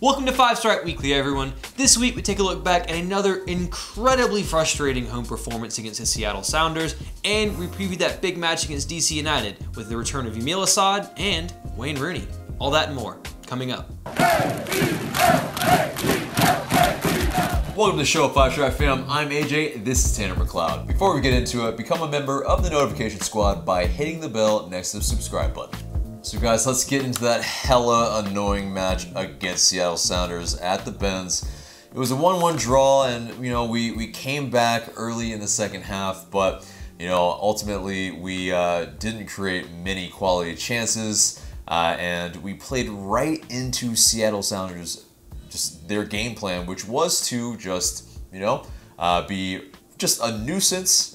Welcome to 5-Stripe Weekly, everyone. This week, we take a look back at another incredibly frustrating home performance against the Seattle Sounders, and we preview that big match against DC United with the return of Yamil Asad and Wayne Rooney. All that and more, coming up. Welcome to the show, 5-Stripe fam. I'm AJ, this is Tanner McLeod. Before we get into it, become a member of the notification squad by hitting the bell next to the subscribe button. So guys, let's get into that hella annoying match against Seattle Sounders at the Benz. It was a 1-1 draw, and you know we came back early in the second half, but you know ultimately we didn't create many quality chances, and we played right into Seattle Sounders, just their game plan, which was to just you know be just a nuisance,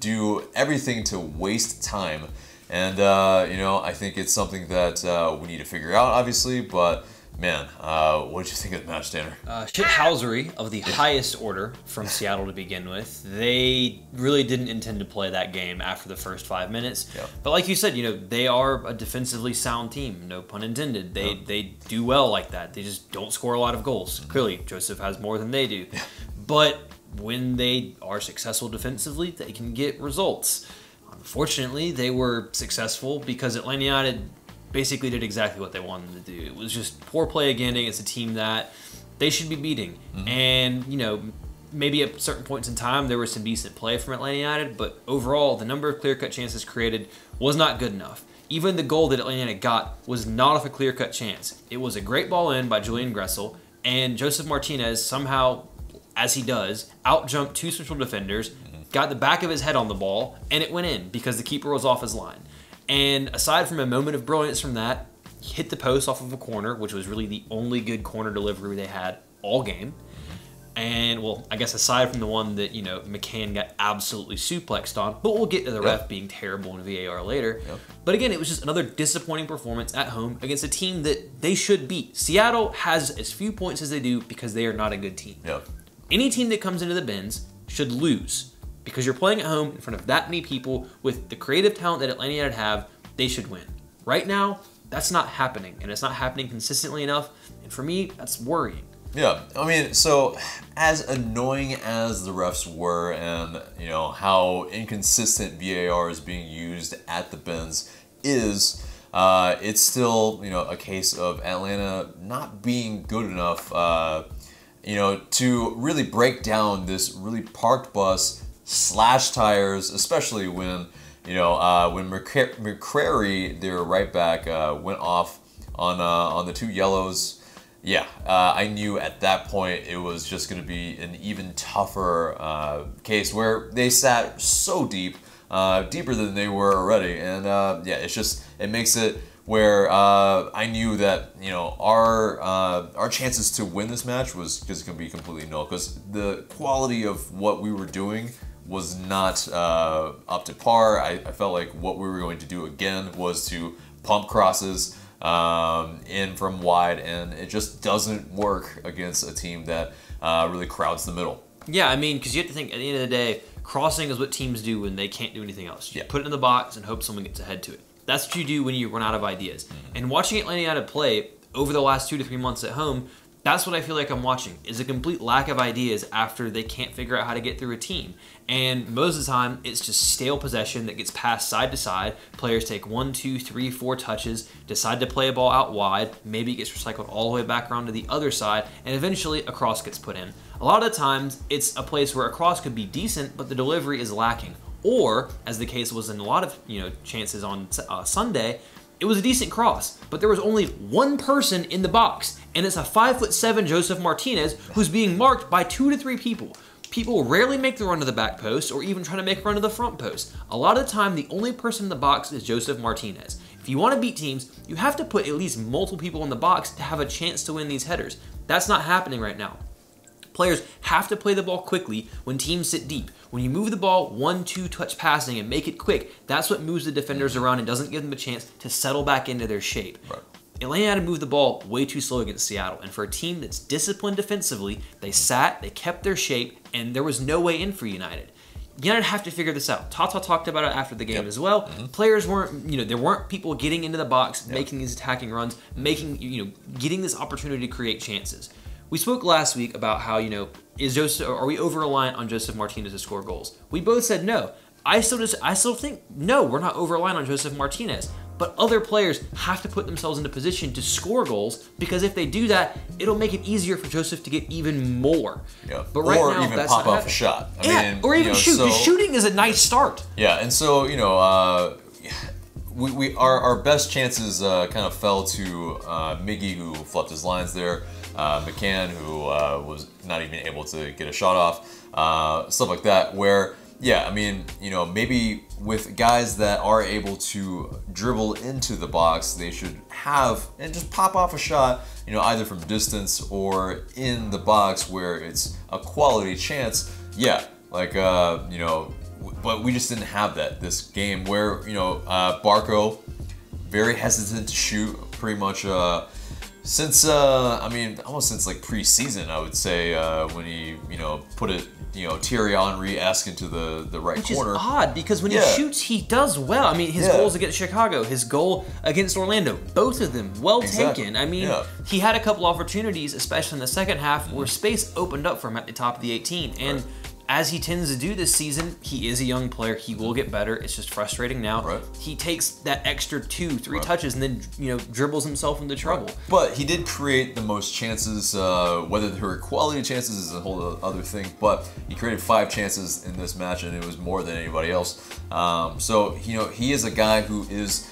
do everything to waste time. And, you know, I think it's something that we need to figure out, obviously, but, man, what did you think of the match, Tanner? Shithousery of the highest order from Seattle to begin with. They really didn't intend to play that game after the first 5 minutes. Yeah. But like you said, you know, they are a defensively sound team, no pun intended. They do well like that. They just don't score a lot of goals. Mm-hmm. Clearly, Josef has more than they do. Yeah. But when they are successful defensively, they can get results. Fortunately, they were successful because Atlanta United basically did exactly what they wanted to do. It was just poor play again against a team that they should be beating. Mm-hmm. And, you know, maybe at certain points in time, there was some decent play from Atlanta United, but overall, the number of clear-cut chances created was not good enough. Even the goal that Atlanta United got was not off a clear-cut chance. It was a great ball in by Julian Gressel, and Josef Martinez somehow, as he does, out-jumped two central defenders, got the back of his head on the ball, and it went in because the keeper was off his line. And aside from a moment of brilliance from that, he hit the post off of a corner, which was really the only good corner delivery they had all game. And, well, I guess aside from the one that, you know, McCann got absolutely suplexed on, but we'll get to the ref being terrible in VAR later. Yep. But again, it was just another disappointing performance at home against a team that they should beat. Seattle has as few points as they do because they are not a good team. Yep. Any team that comes into the Benz should lose. Because you're playing at home in front of that many people with the creative talent that Atlanta United have, they should win. Right now, that's not happening, and it's not happening consistently enough, and for me, that's worrying. Yeah, I mean, so as annoying as the refs were and, you know, how inconsistent VAR is being used at the Benz is, it's still, you know, a case of Atlanta not being good enough, you know, to really break down this really parked bus, slash tires, especially when, you know, when McCrary, their right back, went off on the two yellows. Yeah, I knew at that point it was just going to be an even tougher case where they sat so deep, deeper than they were already. And yeah, it's just, it makes it where I knew that, you know, our chances to win this match was just going to be completely null because the quality of what we were doing was not up to par. I felt like what we were going to do again was to pump crosses in from wide, and it just doesn't work against a team that really crowds the middle. Yeah, I mean, because you have to think at the end of the day, crossing is what teams do when they can't do anything else. You put it in the box and hope someone gets ahead to it. That's what you do when you run out of ideas. And watching Atlanta United play over the last 2 to 3 months at home, that's what I feel like I'm watching, is a complete lack of ideas after they can't figure out how to get through a team. And most of the time, it's just stale possession that gets passed side to side. Players take 1, 2, 3, 4 touches, decide to play a ball out wide, maybe it gets recycled all the way back around to the other side, and eventually a cross gets put in. A lot of the times, it's a place where a cross could be decent, but the delivery is lacking. Or, as the case was in a lot of chances on Sunday, it was a decent cross, but there was only one person in the box, and it's a 5'7" Josef Martinez who's being marked by 2 to 3 people. People rarely make the run to the back post or even try to make a run to the front post. A lot of the time, the only person in the box is Josef Martinez. If you want to beat teams, you have to put at least multiple people in the box to have a chance to win these headers. That's not happening right now. Players have to play the ball quickly when teams sit deep. When you move the ball 1-2 touch passing and make it quick, that's what moves the defenders around and doesn't give them a chance to settle back into their shape. Right. Atlanta had to move the ball way too slow against Seattle, and for a team that's disciplined defensively, they sat, they kept their shape, and there was no way in for United. United have to figure this out. Tata talked about it after the game as well. Players weren't, there weren't people getting into the box, making these attacking runs, making, getting this opportunity to create chances. We spoke last week about how, are we over-reliant on Josef Martinez to score goals? We both said no. I still think, no, we're not over-reliant on Josef Martinez. But other players have to put themselves in a position to score goals, because if they do that, it'll make it easier for Josef to get even more. Yeah. But right now, even that's pop off a shot. I mean, or even shoot. So, shooting is a nice start. Yeah, and so, our best chances kind of fell to Miggy, who fluffed his lines there, McCann, who was not even able to get a shot off, stuff like that, where... Yeah, I mean, maybe with guys that are able to dribble into the box, they should have and just pop off a shot, either from distance or in the box where it's a quality chance. Yeah, like, but we just didn't have that this game where, Barco, very hesitant to shoot pretty much since, I mean, almost since like preseason, I would say, when he, put it, Thierry Henry-esque into the right corner. Which is odd, because when he shoots, he does well. I mean, his goals against Chicago, his goal against Orlando, both of them well taken. I mean, he had a couple opportunities, especially in the second half, where space opened up for him at the top of the 18. And as he tends to do this season, he is a young player. He will get better. It's just frustrating now. He takes that extra 2-3 touches and then, dribbles himself into trouble. But he did create the most chances. Whether they were quality chances is a whole other thing, but he created 5 chances in this match, and it was more than anybody else. So, he is a guy who is,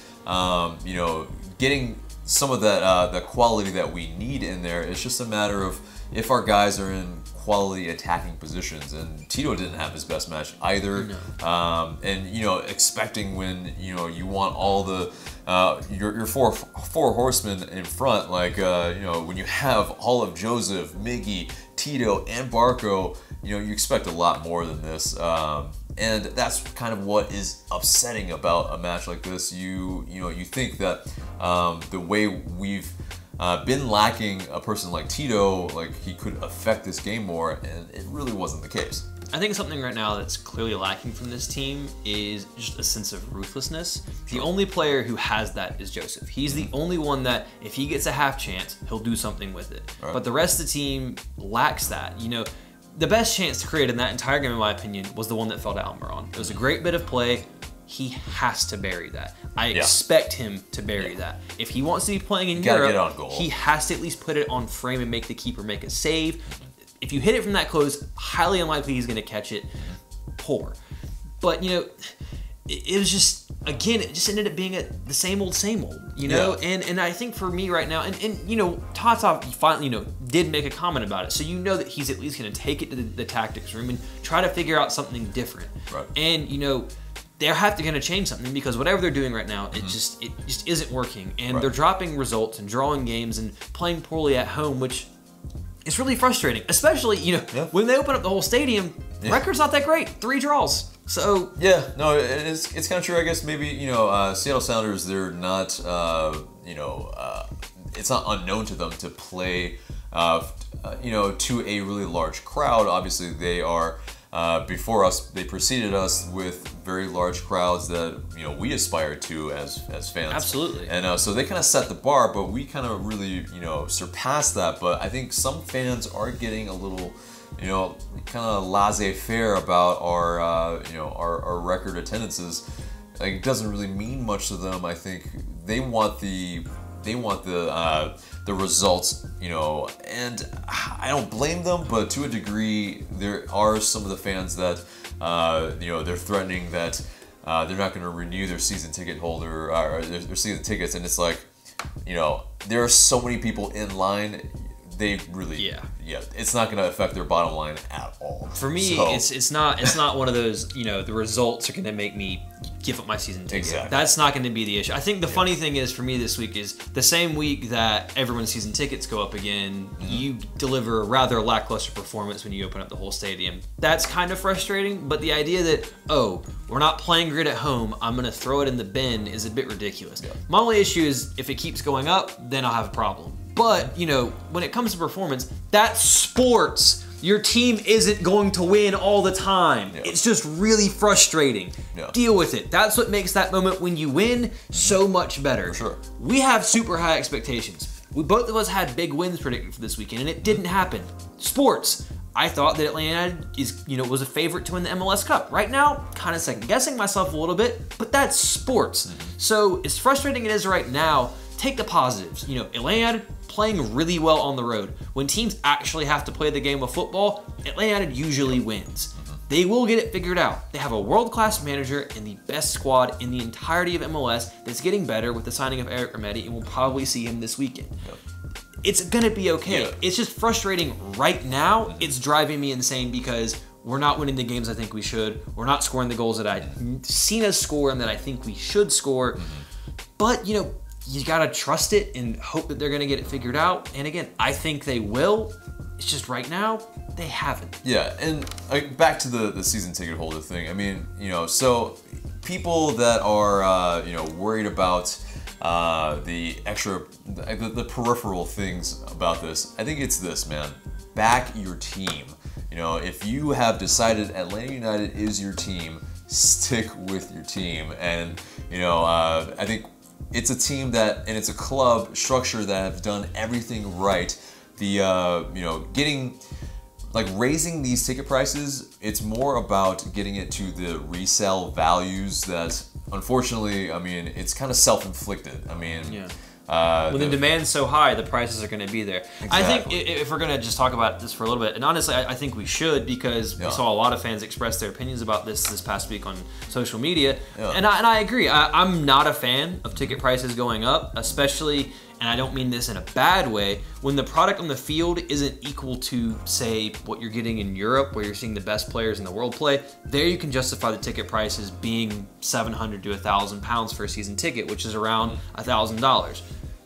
getting some of that the quality that we need in there. It's just a matter of if our guys are in quality attacking positions, and Tito didn't have his best match either. And expecting when you want all the your four horsemen in front, like when you have all of Josef, Miggy, Tito, and Barco, you expect a lot more than this. And that's kind of what is upsetting about a match like this. You think that the way we've been lacking a person like Tito, like he could affect this game more, and it really wasn't the case. I think something right now that's clearly lacking from this team is just a sense of ruthlessness. The only player who has that is Josef. He's the only one that if he gets a half chance, he'll do something with it. But the rest of the team lacks that. The best chance to create in that entire game, in my opinion, was the one that fell to Almiron. It was a great bit of play. He has to bury that. I expect him to bury that. If he wants to be playing in Europe, he has to at least put it on frame and make the keeper make a save. If you hit it from that close, highly unlikely he's going to catch it. Poor. But, it was just, again, it just ended up being the same old, And I think for me right now, and Tata finally, did make a comment about it. So that he's at least going to take it to the tactics room and try to figure out something different. And, they're going to change something, because whatever they're doing right now, it just isn't working. And they're dropping results and drawing games and playing poorly at home, which is really frustrating. Especially, when they open up the whole stadium, record's not that great. 3 draws. So yeah, no, it's kind of true. I guess maybe Seattle Sounders, they're not it's not unknown to them to play to a really large crowd. Obviously, they are. Before us, they preceded us with very large crowds that we aspire to as fans. Absolutely. And so they kind of set the bar, but we kind of really surpassed that. But I think some fans are getting a little kind of laissez-faire about our our record attendances. Like, it doesn't really mean much to them. I think they want the results, and I don't blame them, but to a degree, there are some of the fans that, they're threatening that they're not going to renew their season ticket holder, or their season tickets, and it's like, there are so many people in line, they really, it's not going to affect their bottom line at all. For me, so. it's not one of those, the results are going to make me give up my season ticket. Exactly. That's not going to be the issue. I think the funny thing is for me this week is the same week that everyone's season tickets go up again, you deliver a rather lackluster performance when you open up the whole stadium. That's kind of frustrating, but the idea that, oh, we're not playing great at home, I'm going to throw it in the bin is a bit ridiculous. My only issue is if it keeps going up, then I'll have a problem. But, when it comes to performance, that's sports. Your team isn't going to win all the time. Yeah. It's just really frustrating. Yeah. Deal with it. That's what makes that moment when you win so much better. For sure. We have super high expectations. We both of us had big wins predicted for this weekend, and it didn't happen. Sports. I thought that Atlanta United is, was a favorite to win the MLS Cup. Right now, kind of second guessing myself a little bit, but that's sports. Mm-hmm. So as frustrating it is right now, take the positives. Atlanta playing really well on the road. When teams actually have to play the game of football, Atlanta usually wins. They will get it figured out. They have a world-class manager and the best squad in the entirety of MLS that's getting better with the signing of Eric Remedi, and we'll probably see him this weekend. It's gonna be okay. It's just frustrating right now. It's driving me insane because we're not winning the games I think we should. We're not scoring the goals that I've seen us score and that I think we should score. But, you gotta trust it and hope that they're gonna get it figured out. And again, I think they will. It's just right now, they haven't. Yeah, and back to the season ticket holder thing. I mean, so people that are, worried about the peripheral things about this, I think it's this, man. Back your team. If you have decided Atlanta United is your team, stick with your team. And, I think it's a team and it's a club structure that have done everything right. The, raising these ticket prices, it's more about getting it to the resale values that, unfortunately, it's kind of self-inflicted. Yeah. When the demand's so high, the prices are going to be there. Exactly. I think if we're going to just talk about this for a little bit, and honestly, I think we should, because we saw a lot of fans express their opinions about this past week on social media, and I agree. I'm not a fan of ticket prices going up, especially, and I don't mean this in a bad way, when the product on the field isn't equal to, say, what you're getting in Europe, where you're seeing the best players in the world play. There you can justify the ticket prices being 700 to £1,000 for a season ticket, which is around $1,000.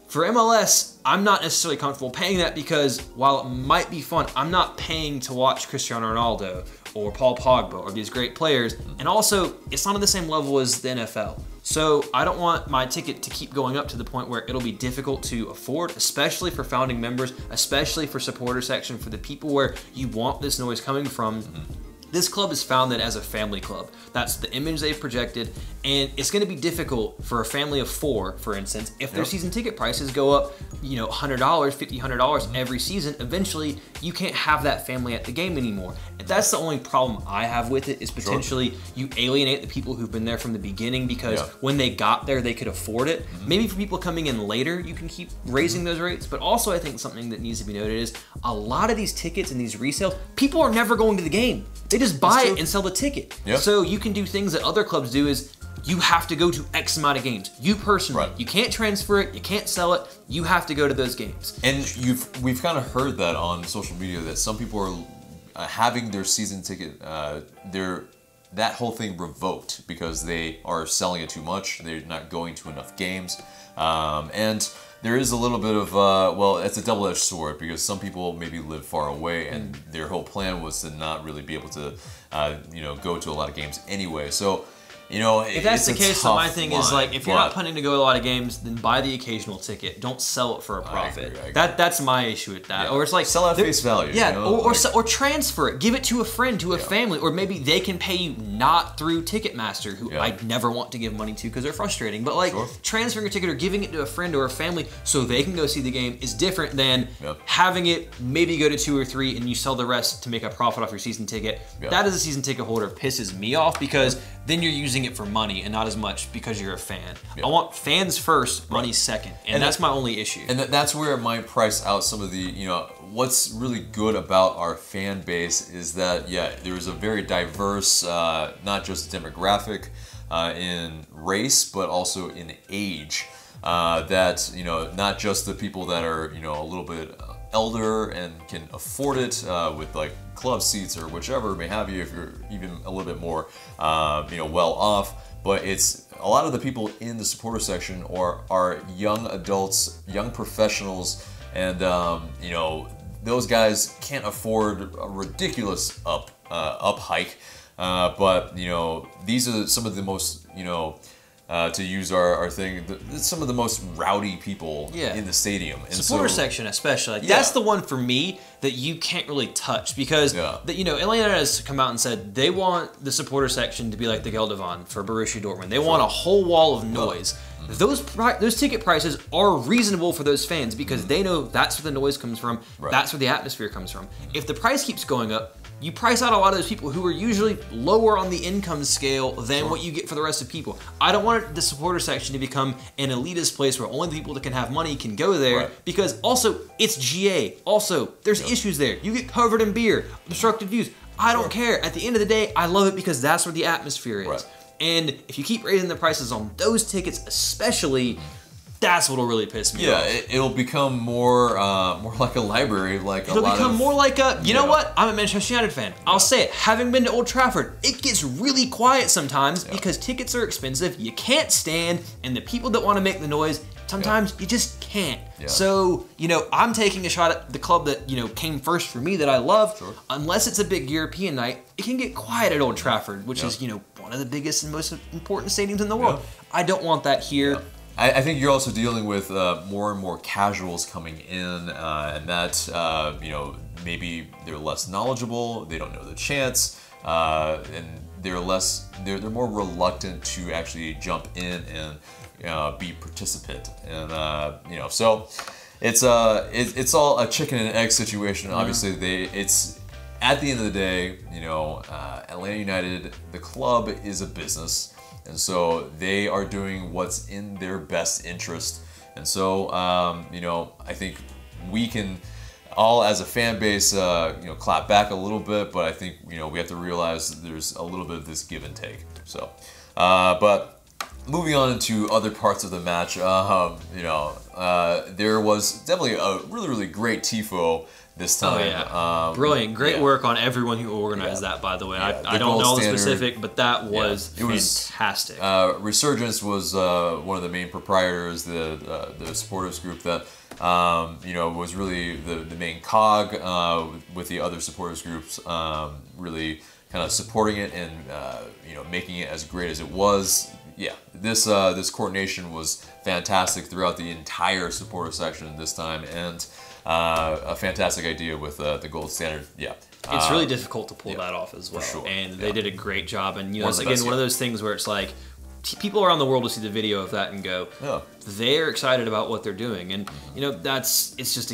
For MLS, I'm not necessarily comfortable paying that, because while it might be fun, I'm not paying to watch Cristiano Ronaldo or Paul Pogba or these great players. And also, it's not on the same level as the NFL. So I don't want my ticket to keep going up to the point where it'll be difficult to afford, especially for founding members, especially for supporter section, for the people where you want this noise coming from. This club is founded as a family club. That's the image they've projected, and it's going to be difficult for a family of four, for instance, if their season ticket prices go up, $100, $50, $100 every season. Eventually, you can't have that family at the game anymore. And that's the only problem I have with it, is potentially you alienate the people who've been there from the beginning, because when they got there, they could afford it. Maybe for people coming in later, you can keep raising those rates. But also, I think something that needs to be noted is a lot of these tickets and these resales, people are never going to the game. They just buy it and sell the ticket. So you can do things that other clubs do, is you have to go to X amount of games. You personally, you can't transfer it, you can't sell it, you have to go to those games. And we've kind of heard that on social media, that some people are having their season ticket, that whole thing revoked because they are selling it too much, they're not going to enough games. And there is a little bit of, well, it's a double-edged sword, because some people maybe live far away and their whole plan was to not really be able to, go to a lot of games anyway. So, if that's the case, then my thing is, like, if you're not planning to go to a lot of games, then buy the occasional ticket. Don't sell it for a profit. I agree. That's my issue with that. Yeah. Or it's like, sell at face value. Yeah, or transfer it. Give it to a friend, to a family, or maybe they can pay you, not through Ticketmaster, who I never want to give money to because they're frustrating. But like transferring a ticket or giving it to a friend or a family so they can go see the game is different than having it maybe go to two or three and you sell the rest to make a profit off your season ticket. That as a season ticket holder pisses me off, because then you're using it for money and not as much because you're a fan. I want fans first, money second, and that's my only issue. And that's where it might price out some of the, what's really good about our fan base is that, there's a very diverse, not just demographic in race, but also in age. That, not just the people that are, a little bit elder and can afford it with like club seats or whichever may have you, if you're even a little bit more well off. But it's a lot of the people in the supporter section are young adults, young professionals, and those guys can't afford a ridiculous up hike, but these are some of the most to use our thing. Some of the most rowdy people in the stadium. And supporter section especially. Like, that's the one for me that you can't really touch because, you know, Atlanta has come out and said they want the supporter section to be like the Geldervan for Borussia Dortmund. They want a whole wall of noise. Those ticket prices are reasonable for those fans because they know that's where the noise comes from, that's where the atmosphere comes from. If the price keeps going up, you price out a lot of those people who are usually lower on the income scale than what you get for the rest of people. I don't want the supporter section to become an elitist place where only the people that can have money can go there because also it's GA. Also, there's issues there. You get covered in beer, obstructed views. I don't care. At the end of the day, I love it because that's where the atmosphere is. And if you keep raising the prices on those tickets especially, that's what'll really piss me off. Yeah, it'll become more more like a library, like it'll become more like a, you know what? I'm a Manchester United fan. I'll say it. Having been to Old Trafford, it gets really quiet sometimes because tickets are expensive, you can't stand, and the people that want to make the noise, sometimes you just can't. So, you know, I'm taking a shot at the club that, you know, came first for me that I love. Unless it's a big European night, it can get quiet at Old Trafford, which is, you know, one of the biggest and most important stadiums in the world. I don't want that here. I think you're also dealing with more and more casuals coming in, and that, you know, maybe they're less knowledgeable, they don't know the chants, and they're more reluctant to actually jump in and be participant, and you know, so it's all a chicken and egg situation. Obviously, it's at the end of the day, you know, Atlanta United, the club, is a business. And so they are doing what's in their best interest. And so, you know, I think we can all, as a fan base, you know, clap back a little bit, but I think, you know, we have to realize that there's a little bit of this give and take. So, but moving on to other parts of the match, you know, there was definitely a really, really great tifo this time. Brilliant. Great work on everyone who organized that, by the way. I don't know the specific, but that was fantastic. Resurgence was one of the main proprietors, the supporters group that, you know, was really the main cog with the other supporters groups really kind of supporting it and, you know, making it as great as it was. Yeah, this this coordination was fantastic throughout the entire supporter section this time, and a fantastic idea with the gold standard. Yeah, it's really difficult to pull that off as well, and they did a great job. And you know, it's again one of those things where it's like people around the world will see the video of that and go, they're excited about what they're doing, and you know, that's it's just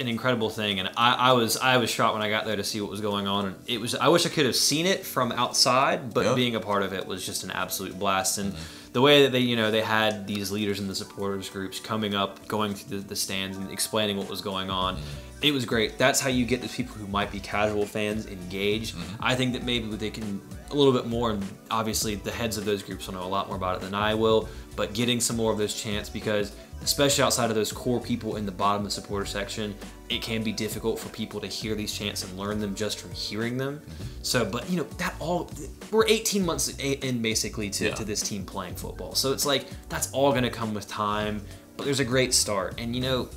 an incredible thing. And I was shocked when I got there to see what was going on, and it was, I wish I could have seen it from outside, but being a part of it was just an absolute blast. And the way that they, you know, they had these leaders in the supporters groups coming up, going through the stands and explaining what was going on, it was great. That's how you get the people who might be casual fans engaged. I think that maybe they can a little bit more, and obviously the heads of those groups will know a lot more about it than I will, but getting some more of those chants, because especially outside of those core people in the bottom of the supporter section, it can be difficult for people to hear these chants and learn them just from hearing them. So, but you know, that all, we're 18 months in basically to this team playing football. So it's like, that's all gonna come with time, but there's a great start. And you know,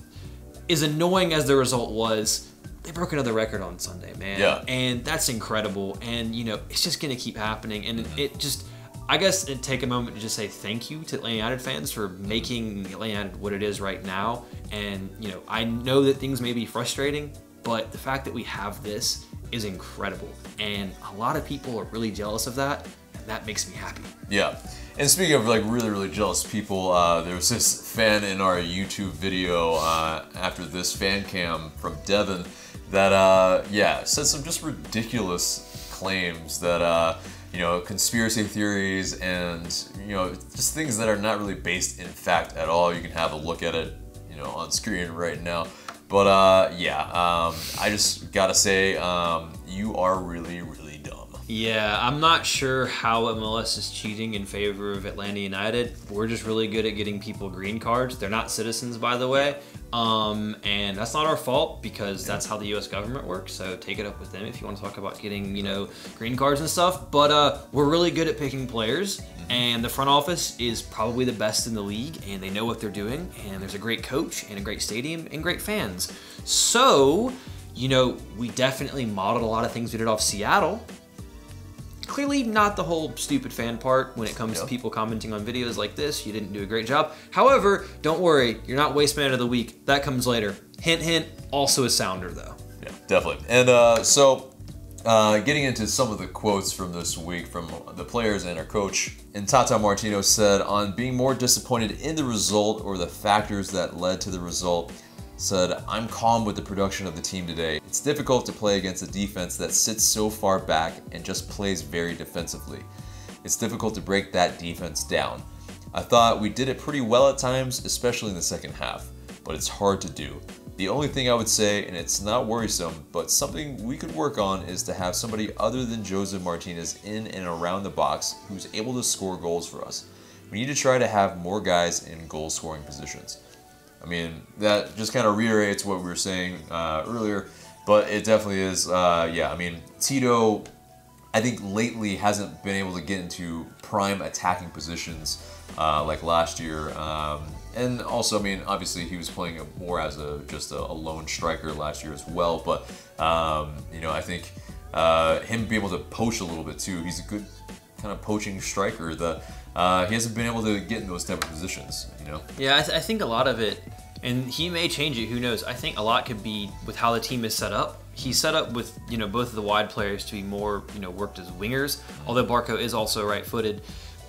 as annoying as the result was, they broke another record on Sunday, man. And that's incredible. And you know, it's just gonna keep happening. And it just, I guess it'd take a moment to just say thank you to Atlanta United fans for making Atlanta United what it is right now. And you know, I know that things may be frustrating, but the fact that we have this is incredible. And a lot of people are really jealous of that, and that makes me happy. Yeah. And speaking of like really, really jealous people, there was this fan in our YouTube video after this fan cam from Devin that, yeah, said some just ridiculous claims that, you know, conspiracy theories and, you know, just things that are not really based in fact at all. You can have a look at it, you know, on screen right now. But yeah, I just gotta say, you are really, really dumb. Yeah, I'm not sure how MLS is cheating in favor of Atlanta United. We're just really good at getting people green cards. They're not citizens, by the way. And that's not our fault, because that's how the U.S. government works. So take it up with them if you want to talk about getting, you know, green cards and stuff. But we're really good at picking players, and the front office is probably the best in the league, and they know what they're doing. And there's a great coach and a great stadium and great fans. So, you know, we definitely modeled a lot of things we did off Seattle. clearly not the whole stupid fan part when it comes to people commenting on videos like this. You didn't do a great job. However, don't worry, you're not waste man of the week. That comes later. Hint, hint, also a Sounder though. Yeah, definitely. And so getting into some of the quotes from this week from the players and our coach. And Tata Martino said on being more disappointed in the result or the factors that led to the result, said, "I'm calm with the production of the team today. It's difficult to play against a defense that sits so far back and just plays very defensively. It's difficult to break that defense down. I thought we did it pretty well at times, especially in the second half, but it's hard to do. The only thing I would say, and it's not worrisome, but something we could work on is to have somebody other than Josef Martinez in and around the box who's able to score goals for us. We need to try to have more guys in goal scoring positions." I mean, that just kind of reiterates what we were saying earlier, but it definitely is, yeah, I mean, Tito, I think lately hasn't been able to get into prime attacking positions like last year. And also, I mean, obviously he was playing more as just a lone striker last year as well. But, you know, I think him being able to poach a little bit too, he's a good kind of poaching striker that he hasn't been able to get in those type of positions, you know? Yeah, I think a lot of it, and he may change it, who knows? I think a lot could be with how the team is set up. He's set up with, you know, both of the wide players to be more, you know, worked as wingers, although Barco is also right-footed.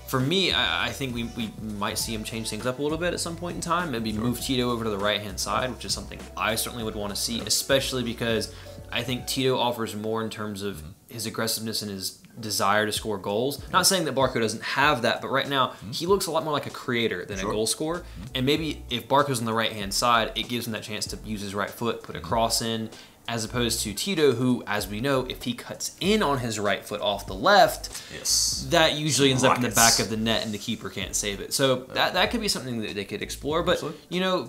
For me, I think we might see him change things up a little bit at some point in time. Maybe move Tito over to the right-hand side, which is something I certainly would want to see, especially because I think Tito offers more in terms of his aggressiveness and his desire to score goals. Not saying that Barco doesn't have that, but right now he looks a lot more like a creator than a goal scorer. And maybe if Barco's on the right-hand side, it gives him that chance to use his right foot, put a cross in, as opposed to Tito, who, as we know, if he cuts in on his right foot off the left, that usually ends up in the back of the net and the keeper can't save it. So that could be something that they could explore, but, you know...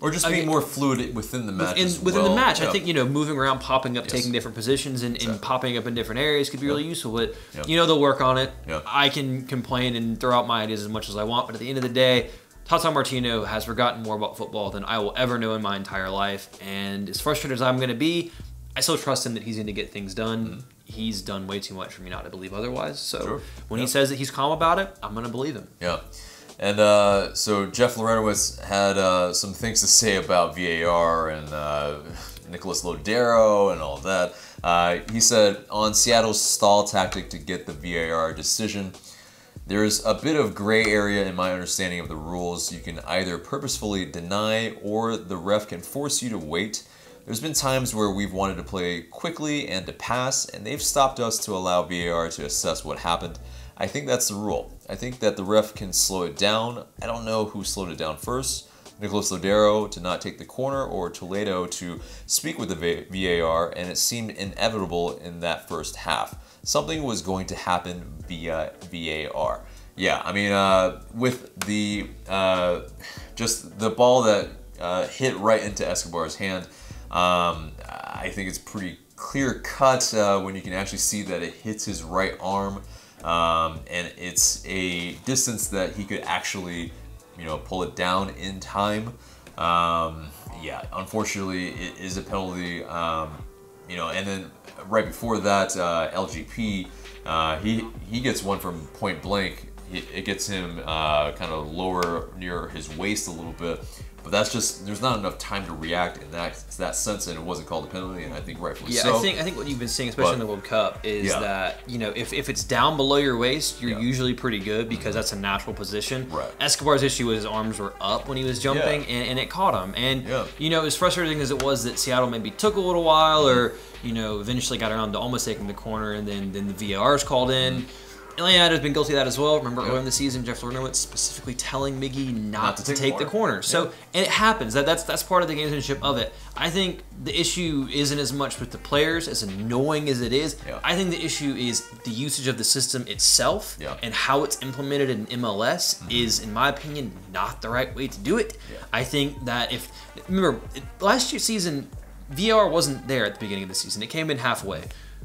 Or just being more fluid within the match within the match. I think, you know, moving around, popping up, taking different positions and popping up in different areas could be really useful. But, you know, they'll work on it. I can complain and throw out my ideas as much as I want, but at the end of the day, Tata Martino has forgotten more about football than I will ever know in my entire life. And as frustrated as I'm going to be, I still trust him that he's going to get things done. He's done way too much for me not to believe otherwise. So when he says that he's calm about it, I'm going to believe him. Yeah. And so Jeff Lorenowitz had some things to say about VAR and Nicolas Lodeiro and all that. He said, on Seattle's stall tactic to get the VAR decision, "There is a bit of gray area in my understanding of the rules. You can either purposefully deny or the ref can force you to wait. There's been times where we've wanted to play quickly and to pass, and they've stopped us to allow VAR to assess what happened. I think that's the rule. I think that the ref can slow it down. I don't know who slowed it down first. Nicolas Lodeiro to not take the corner or Toledo to speak with the VAR, and it seemed inevitable in that first half. Something was going to happen via VAR." Yeah, I mean, with the, just the ball that hit right into Escobar's hand, I think it's pretty clear cut when you can actually see that it hits his right arm. And it's a distance that he could actually, you know, pull it down in time. Yeah, unfortunately, it is a penalty. You know, and then right before that, LGP, he gets one from point blank. It gets him kind of lower near his waist a little bit, but that's just, there's not enough time to react in that sense, and it wasn't called a penalty, and I think rightfully so. Yeah, I think what you've been seeing, especially in the World Cup, is that, you know, if it's down below your waist, you're usually pretty good because that's a natural position. Right. Escobar's issue was his arms were up when he was jumping, and it caught him. And, you know, as frustrating as it was that Seattle maybe took a little while or, you know, eventually got around to almost taking the corner, and then the VAR's called in. Atlanta United has been guilty of that as well. Remember earlier in the season, Jeff Lorenowitz specifically telling Miggy not to take the corner. So, and it happens. That's part of the gamesmanship of it. I think the issue isn't as much with the players, as annoying as it is. I think the issue is the usage of the system itself and how it's implemented in MLS is, in my opinion, not the right way to do it. I think that if, remember, last year's season, VAR wasn't there at the beginning of the season. It came in halfway.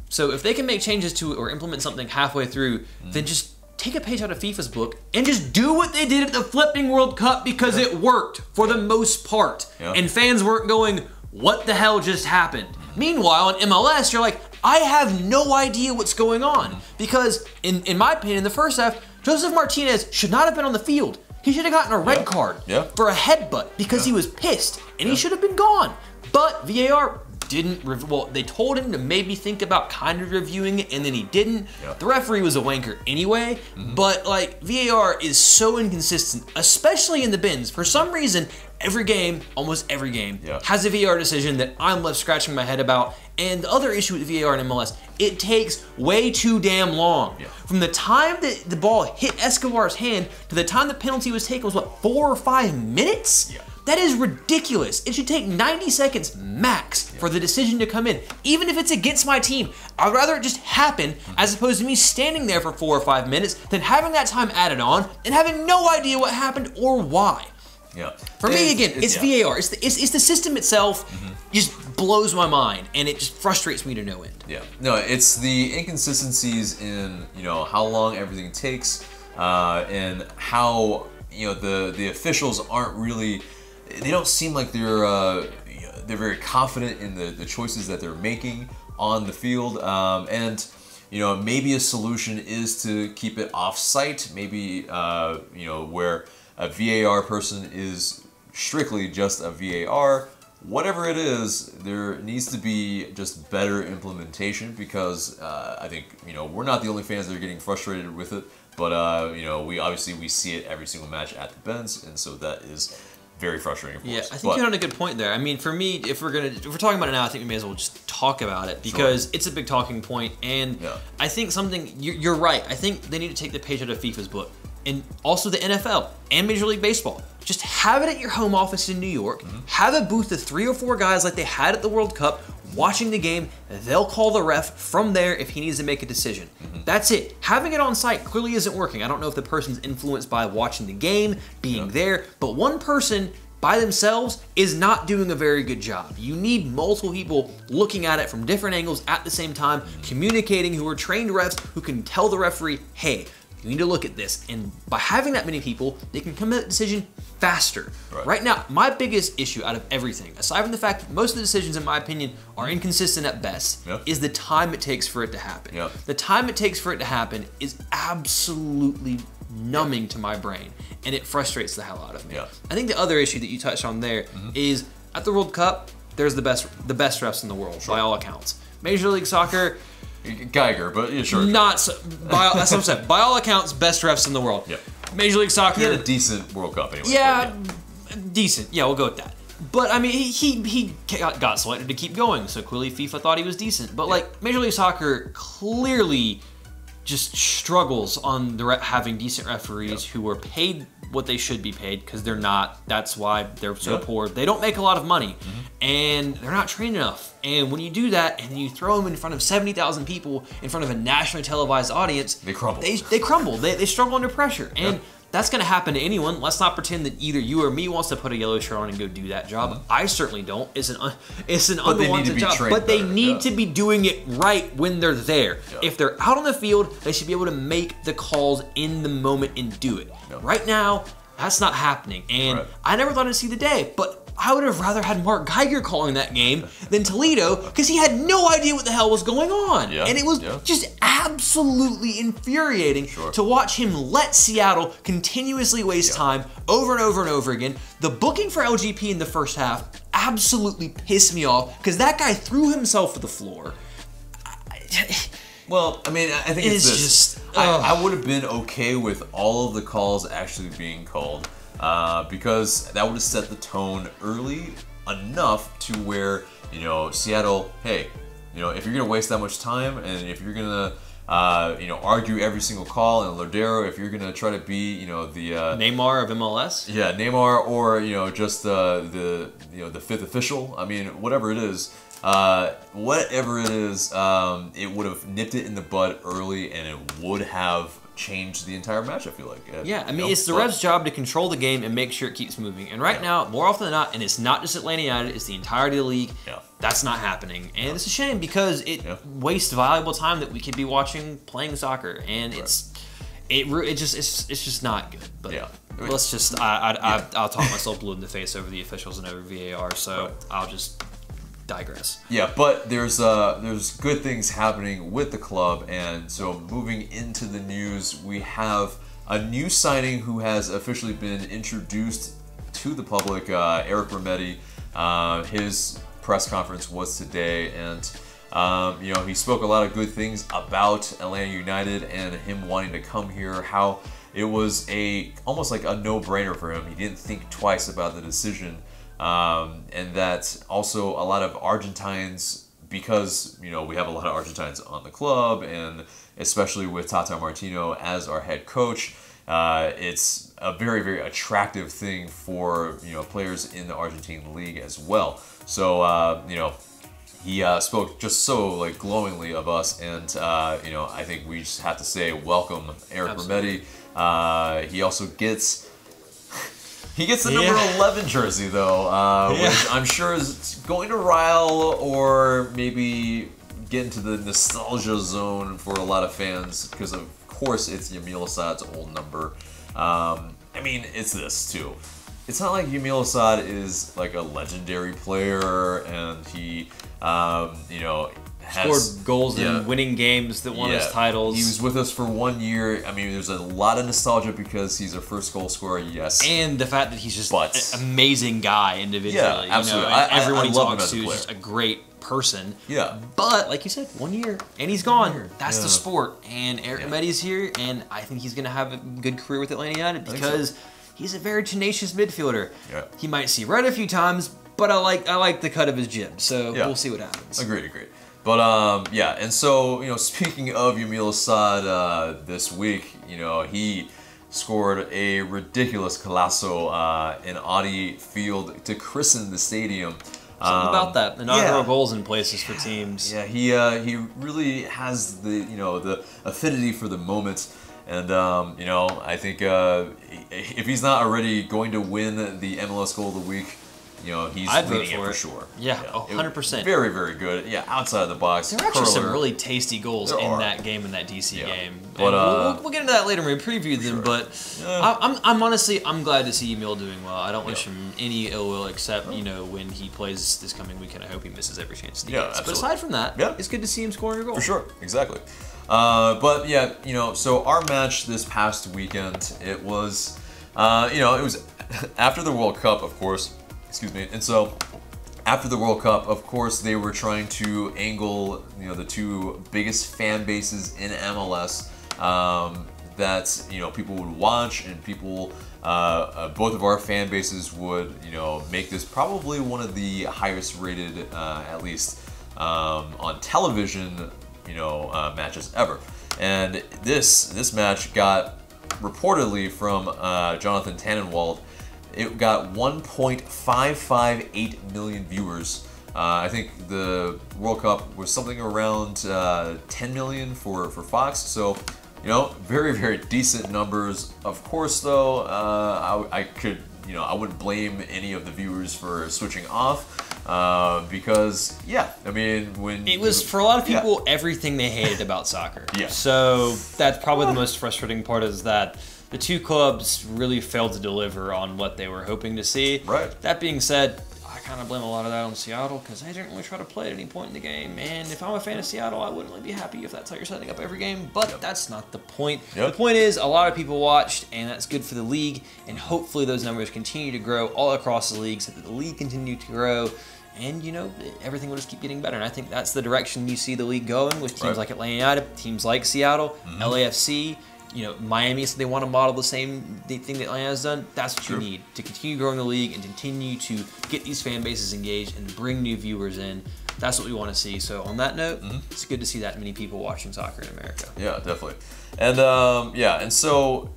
So if they can make changes to it or implement something halfway through, then just take a page out of FIFA's book and just do what they did at the flipping World Cup, because it worked for the most part. And fans weren't going, what the hell just happened? Meanwhile, in MLS, you're like, I have no idea what's going on because, in my opinion, the first half, Josef Martinez should not have been on the field. He should have gotten a red card for a headbutt because he was pissed, and he should have been gone. But VAR didn't review. Well, they told him to maybe think about kind of reviewing it, and then he didn't. The referee was a wanker anyway, but like VAR is so inconsistent, especially in the bins. For some reason, every game, almost every game, has a VAR decision that I'm left scratching my head about. And the other issue with VAR and MLS, it takes way too damn long. From the time that the ball hit Escobar's hand to the time the penalty was taken was what, 4 or 5 minutes? That is ridiculous. It should take 90 seconds max for the decision to come in, even if it's against my team. I'd rather it just happen as opposed to me standing there for 4 or 5 minutes than having that time added on and having no idea what happened or why. For me, again, it's VAR. It's the system itself just blows my mind, and it just frustrates me to no end. No, it's the inconsistencies in, you know, how long everything takes, and how, you know, the officials aren't really, they don't seem like they're very confident in the choices that they're making on the field. And you know, maybe a solution is to keep it off site, maybe you know, where a VAR person is strictly just a VAR. Whatever it is, there needs to be just better implementation, because I think, you know, we're not the only fans that are getting frustrated with it, but you know, we obviously see it every single match at the bends, and so that is very frustrating. Yeah, I think you're on a good point there. I mean, for me, if we're talking about it now, I think we may as well just talk about it, because it's a big talking point, and I think something, you're right. I think they need to take the page out of FIFA's book, and also the NFL and Major League Baseball. Just have it at your home office in New York. Have a booth of 3 or 4 guys like they had at the World Cup watching the game. They'll call the ref from there if he needs to make a decision. That's it. Having it on site clearly isn't working. I don't know if the person's influenced by watching the game, being there, but one person by themselves is not doing a very good job. You need multiple people looking at it from different angles at the same time, communicating, who are trained refs, who can tell the referee, hey, you need to look at this. And by having that many people, they can come to that decision faster. Right now, my biggest issue out of everything, aside from the fact that most of the decisions, in my opinion, are inconsistent at best, is the time it takes for it to happen. The time it takes for it to happen is absolutely numbing to my brain, and it frustrates the hell out of me. I think the other issue that you touched on there is at the World Cup, there's the best refs in the world, by all accounts. Major League Soccer, Geiger, but not so, that's what I'm saying. By all accounts, best refs in the world. Major League Soccer, he had a decent World Cup anyway. Decent. Yeah, we'll go with that. But I mean, he got selected to keep going, so clearly FIFA thought he was decent. But like, Major League Soccer clearly just struggles on the having decent referees who are paid what they should be paid, because they're not. That's why they're so poor. They don't make a lot of money, and they're not trained enough. And when you do that, and you throw them in front of 70,000 people, in front of a nationally televised audience, they crumble. They crumble. They struggle under pressure, and that's going to happen to anyone. Let's not pretend that either you or me wants to put a yellow shirt on and go do that job. I certainly don't. It's an unwanted job. But they need to be doing it right when they're there. If they're out on the field, they should be able to make the calls in the moment and do it. Right now, that's not happening. And I never thought I'd see the day, but I would have rather had Mark Geiger calling that game than Toledo, because he had no idea what the hell was going on. And it was just absolutely infuriating to watch him let Seattle continuously waste time over and over and over again. The booking for LGP in the first half absolutely pissed me off, because that guy threw himself to the floor. Well, I mean, I think it's this. Just, I would have been okay with all of the calls actually being called, because that would have set the tone early enough to where, you know, Seattle, hey, you know, if you're going to waste that much time, and if you're going to, you know, argue every single call, and Lodeiro, if you're going to try to be, you know, the Neymar of MLS? Yeah, Neymar, or, you know, just the fifth official. I mean, whatever it is, it would have nipped it in the bud early, and it would have change the entire match, I feel like. Yeah, I mean, it's the ref's job to control the game and make sure it keeps moving. And right now, more often than not, and it's not just Atlanta United, it's the entirety of the league, that's not happening. And it's a shame, because it wastes valuable time that we could be watching playing soccer. And it's just not good. But let's just, I'll talk myself blue in the face over the officials and over VAR, so I'll just digress. Yeah, but there's good things happening with the club, and so moving into the news, we have a new signing who has officially been introduced to the public, Eric Remedi. His press conference was today, and you know, he spoke a lot of good things about Atlanta United and him wanting to come here, how it was almost like a no-brainer for him. He didn't think twice about the decision. And that also a lot of Argentines, because, you know, we have a lot of Argentines on the club, and especially with Tata Martino as our head coach, it's a very, very attractive thing for, you know, players in the Argentine league as well. So, you know, he spoke just so like glowingly of us, and you know, I think we just have to say welcome, Eric Remedi. He also gets the number 11 jersey though, which I'm sure is going to rile or maybe get into the nostalgia zone for a lot of fans, because of course it's Yamil Asad's old number. I mean, it's this too. It's not like Yamil Asad is like a legendary player, and he, you know, has scored goals in winning games that won us titles. He was with us for 1 year. I mean, there's a lot of nostalgia because he's a first goal scorer, yes. And the fact that he's just an amazing guy individually. Yeah, absolutely. You know, everyone he talks to is just a great person. Yeah. But like you said, 1 year, and he's gone. That's the sport. And Eric Remedi's here, and I think he's going to have a good career with Atlanta United because he's a very tenacious midfielder. Yeah. He might see red a few times, but I like the cut of his jib, so we'll see what happens. Agreed, agreed. But yeah, and so, you know, speaking of Yamil Asad, this week, you know, he scored a ridiculous golazo in Audi Field to christen the stadium. Something about that inaugural goals in places for teams. Yeah, he really has the, you know, the affinity for the moment. And, you know, I think if he's not already going to win the MLS Goal of the Week, you know, he's leading it for sure. Yeah, 100%. Very, very good. Yeah, outside of the box. There are actually some really tasty goals in that game, in that DC game. But, we'll get into that later when we preview them, but I'm honestly, I'm glad to see Yamil doing well. I don't wish him any ill will except, you know, when he plays this coming weekend. I hope he misses every chance he gets. Absolutely. But aside from that, it's good to see him scoring a goal. For sure, exactly. But yeah, you know, so our match this past weekend, it was, you know, it was after the World Cup, of course, excuse me. And so after the World Cup, of course, they were trying to angle, you know, the two biggest fan bases in MLS, that, you know, people would watch, and people, both of our fan bases would, you know, make this probably one of the highest rated, at least, on television, you know, matches ever. And this match got, reportedly from Jonathan Tannenwald, it got 1.558 million viewers. I think the World Cup was something around 10 million for Fox. So, you know, very, very decent numbers. Of course, though, I could, you know, I wouldn't blame any of the viewers for switching off. Because I mean, when it was for a lot of people everything they hated about soccer. So that's probably the most frustrating part, is that the two clubs really failed to deliver on what they were hoping to see. Right. That being said, I kind of blame a lot of that on Seattle, because they didn't really try to play at any point in the game. And if I'm a fan of Seattle, I wouldn't really be happy if that's how you're setting up every game, but that's not the point. The point is a lot of people watched, and that's good for the league, and hopefully those numbers continue to grow all across the league so that the league continue to grow, and, you know, everything will just keep getting better. And I think that's the direction you see the league going with teams like Atlanta United, teams like Seattle, LAFC, you know, Miami, so they want to model the same thing that Atlanta has done. That's what you need to continue growing the league and continue to get these fan bases engaged and bring new viewers in. That's what we want to see. So on that note, it's good to see that many people watching soccer in America. Yeah, definitely. And yeah, and so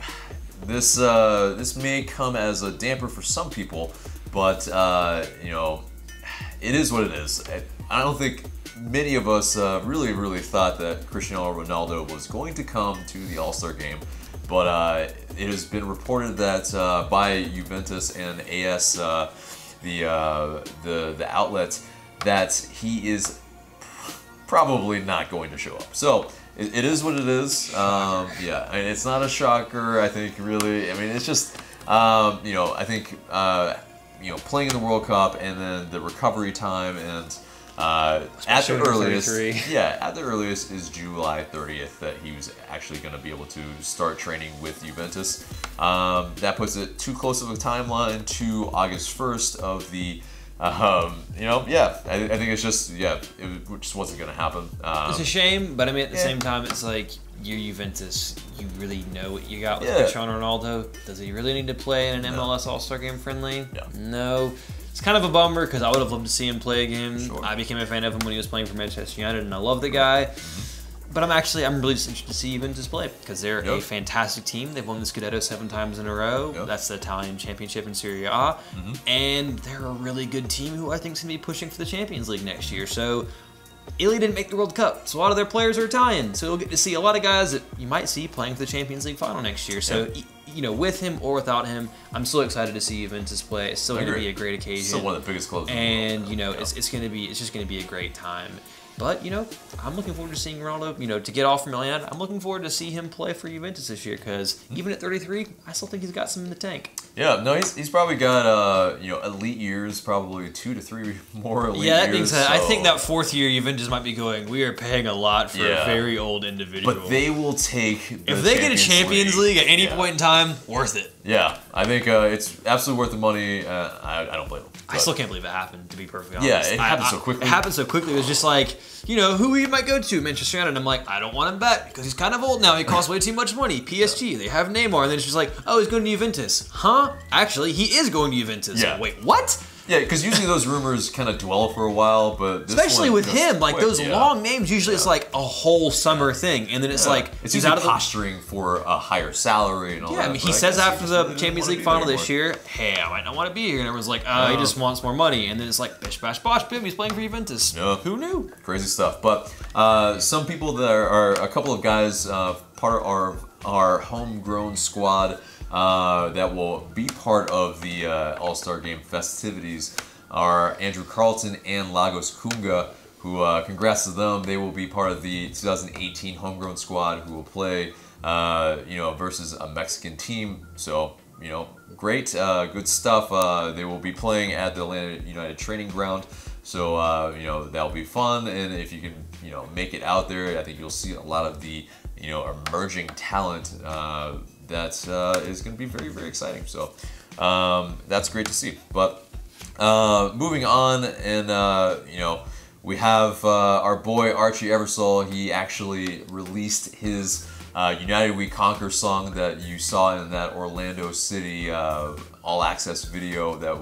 this this may come as a damper for some people, but you know, it is what it is. I don't think many of us really, really thought that Cristiano Ronaldo was going to come to the All-Star game, but it has been reported that by Juventus and AS, the outlet, that he is probably not going to show up. So it is what it is. Yeah, I mean, it's not a shocker. I think really, I mean, it's just you know, I think you know, playing in the World Cup and then the recovery time and Especially at the earliest, is July 30th that he was actually going to be able to start training with Juventus. That puts it too close of a timeline to August 1st of the, I think it's just, it just wasn't going to happen. It's a shame, but I mean, at the same time, it's like, you're Juventus, you really know what you got with Cristiano Ronaldo. Does he really need to play in an MLS All-Star Game friendly? No. No. It's kind of a bummer because I would have loved to see him play again. Sure. I became a fan of him when he was playing for Manchester United, and I love the guy. But I'm really interested to see Juventus play because they're a fantastic team. They've won the Scudetto 7 times in a row. That's the Italian Championship in Serie A, and they're a really good team who I think is going to be pushing for the Champions League next year. So Italy didn't make the World Cup, so a lot of their players are Italian. So you'll get to see a lot of guys that you might see playing for the Champions League final next year. So. You know, with him or without him, I'm still excited to see Juventus play. It's still going to be a great occasion. It's still one of the biggest clubs. And you know, it's just going to be a great time. But you know, I'm looking forward to seeing Ronaldo. You know, to get off from Atlanta, I'm looking forward to see him play for Juventus this year because even at 33, I still think he's got some in the tank. Yeah, no, he's probably got you know, elite years, probably 2 to 3 more elite years. Yeah, so. I think that 4th year Juventus might be going, we are paying a lot for a very old individual. But they will take the if they get a Champions League at any point in time, worth it. Yeah, I think it's absolutely worth the money. I don't blame them. I still can't believe it happened, to be perfectly honest. Yeah, it happened so quickly. It happened so quickly. It was just like, you know, who we might go to, Manchester United. And I'm like, I don't want him back because he's kind of old now. He costs way too much money. PSG, they have Neymar. And then it's just like, oh, he's going to Juventus. Huh? Actually, he is going to Juventus. Yeah. Wait, what? Yeah, because usually those rumors kind of dwell for a while, but this especially with him, like those long names, usually it's like a whole summer thing, and then it's like it's he's out of posturing for a higher salary and all that. Yeah, I mean, he says after the Champions League final this year, hey, I might not want to be here, and everyone's like, he just wants more money, and then it's like, bish, bash, bosh, bim, he's playing for Juventus. Yeah. Who knew? Crazy stuff. But some people there are a couple of guys, part of our homegrown squad. That will be part of the All-Star Game festivities are Andrew Carlton and Lagos Kunga, who, congrats to them, they will be part of the 2018 homegrown squad who will play, you know, versus a Mexican team. So, you know, great, good stuff. They will be playing at the Atlanta United training ground. So, you know, that'll be fun. And if you can, you know, make it out there, I think you'll see a lot of the, you know, emerging talent, that is going to be very, very exciting. So that's great to see. But moving on, and you know, we have our boy Archie Eversole. He actually released his United We Conquer song that you saw in that Orlando City All Access video that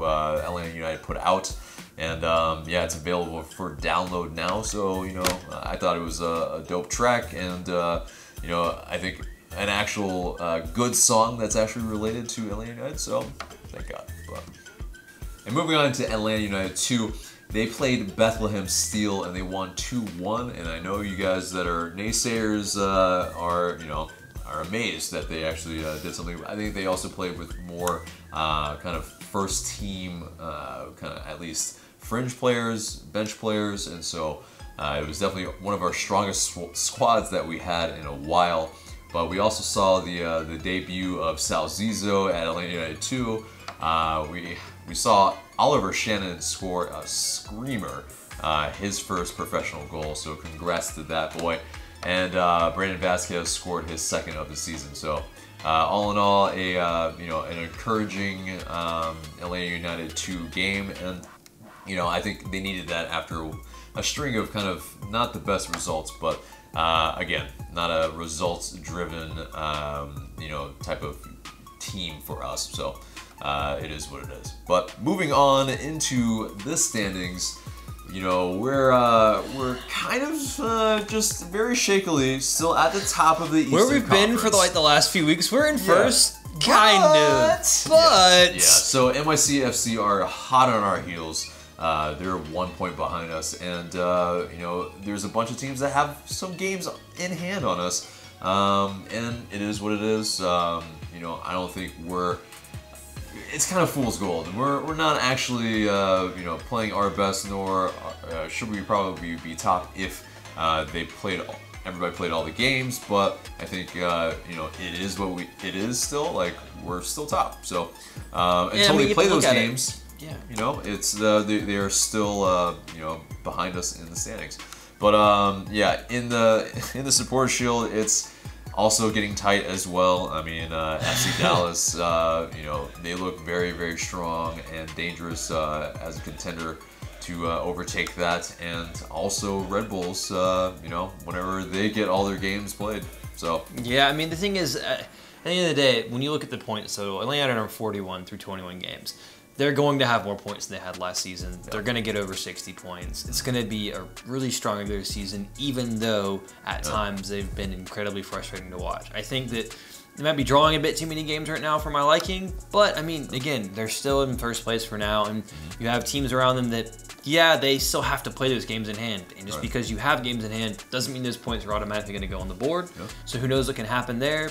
Atlanta United put out. And yeah, it's available for download now. So, you know, I thought it was a dope track. And, you know, I think an actual good song that's actually related to Atlanta United, so thank God. But. And moving on to Atlanta United 2, they played Bethlehem Steel and they won 2-1. And I know you guys that are naysayers are, you know, are amazed that they actually did something. I think they also played with more kind of first team, kind of at least fringe players, bench players, and so it was definitely one of our strongest squads that we had in a while. But we also saw the debut of Sal Zizo at Atlanta United 2. We saw Oliver Shannon score a screamer, his first professional goal. So congrats to that boy. And Brandon Vasquez scored his second of the season. So all in all, a you know, an encouraging Atlanta United 2 game, and you know, I think they needed that after a string of kind of not the best results, but. Again, not a results-driven, you know, type of team for us. So it is what it is. But moving on into the standings, you know, we're kind of just very shakily still at the top of the Eastern Conference. Where we've been for like the last few weeks, we're in first, kind of. But yeah, so NYCFC are hot on our heels. They're 1 point behind us, and you know, there's a bunch of teams that have some games in hand on us, and it is what it is. You know, I don't think it's kind of fool's gold, and we're not actually you know, playing our best, nor should we probably be top if everybody played all the games. But I think you know, it is what it is still, like we're still top. So until we play those games. yeah, you know, it's they're still you know, behind us in the standings. But yeah, in the Supporter Shield, it's also getting tight as well. I mean, FC Dallas, you know, they look very, very strong and dangerous as a contender to overtake that, and also Red Bulls, you know, whenever they get all their games played. So yeah, I mean, the thing is, at the end of the day, when you look at the points, so Atlanta are 41 through 21 games. They're going to have more points than they had last season. They're going to get over 60 points. It's going to be a really strong regular season, even though at times they've been incredibly frustrating to watch. I think that they might be drawing a bit too many games right now for my liking, but I mean, again, they're still in first place for now, and you have teams around them that, yeah, they still have to play those games in hand. And just because you have games in hand doesn't mean those points are automatically going to go on the board. So who knows what can happen there.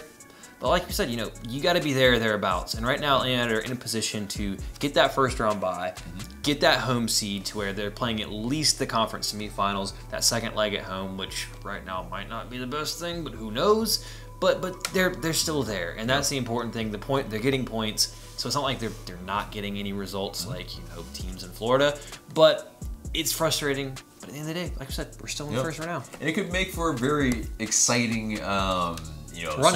But like you said, you know, you got to be there or thereabouts. And right now, Atlanta are in a position to get that first round bye, get that home seed to where they're playing at least the conference semifinals, that second leg at home, which right now might not be the best thing, but who knows? But they're still there, and that's the important thing. The point, they're getting points, so it's not like they're not getting any results like, you know, teams in Florida. But it's frustrating. But at the end of the day, like I said, we're still in first right now, and it could make for a very exciting, you know,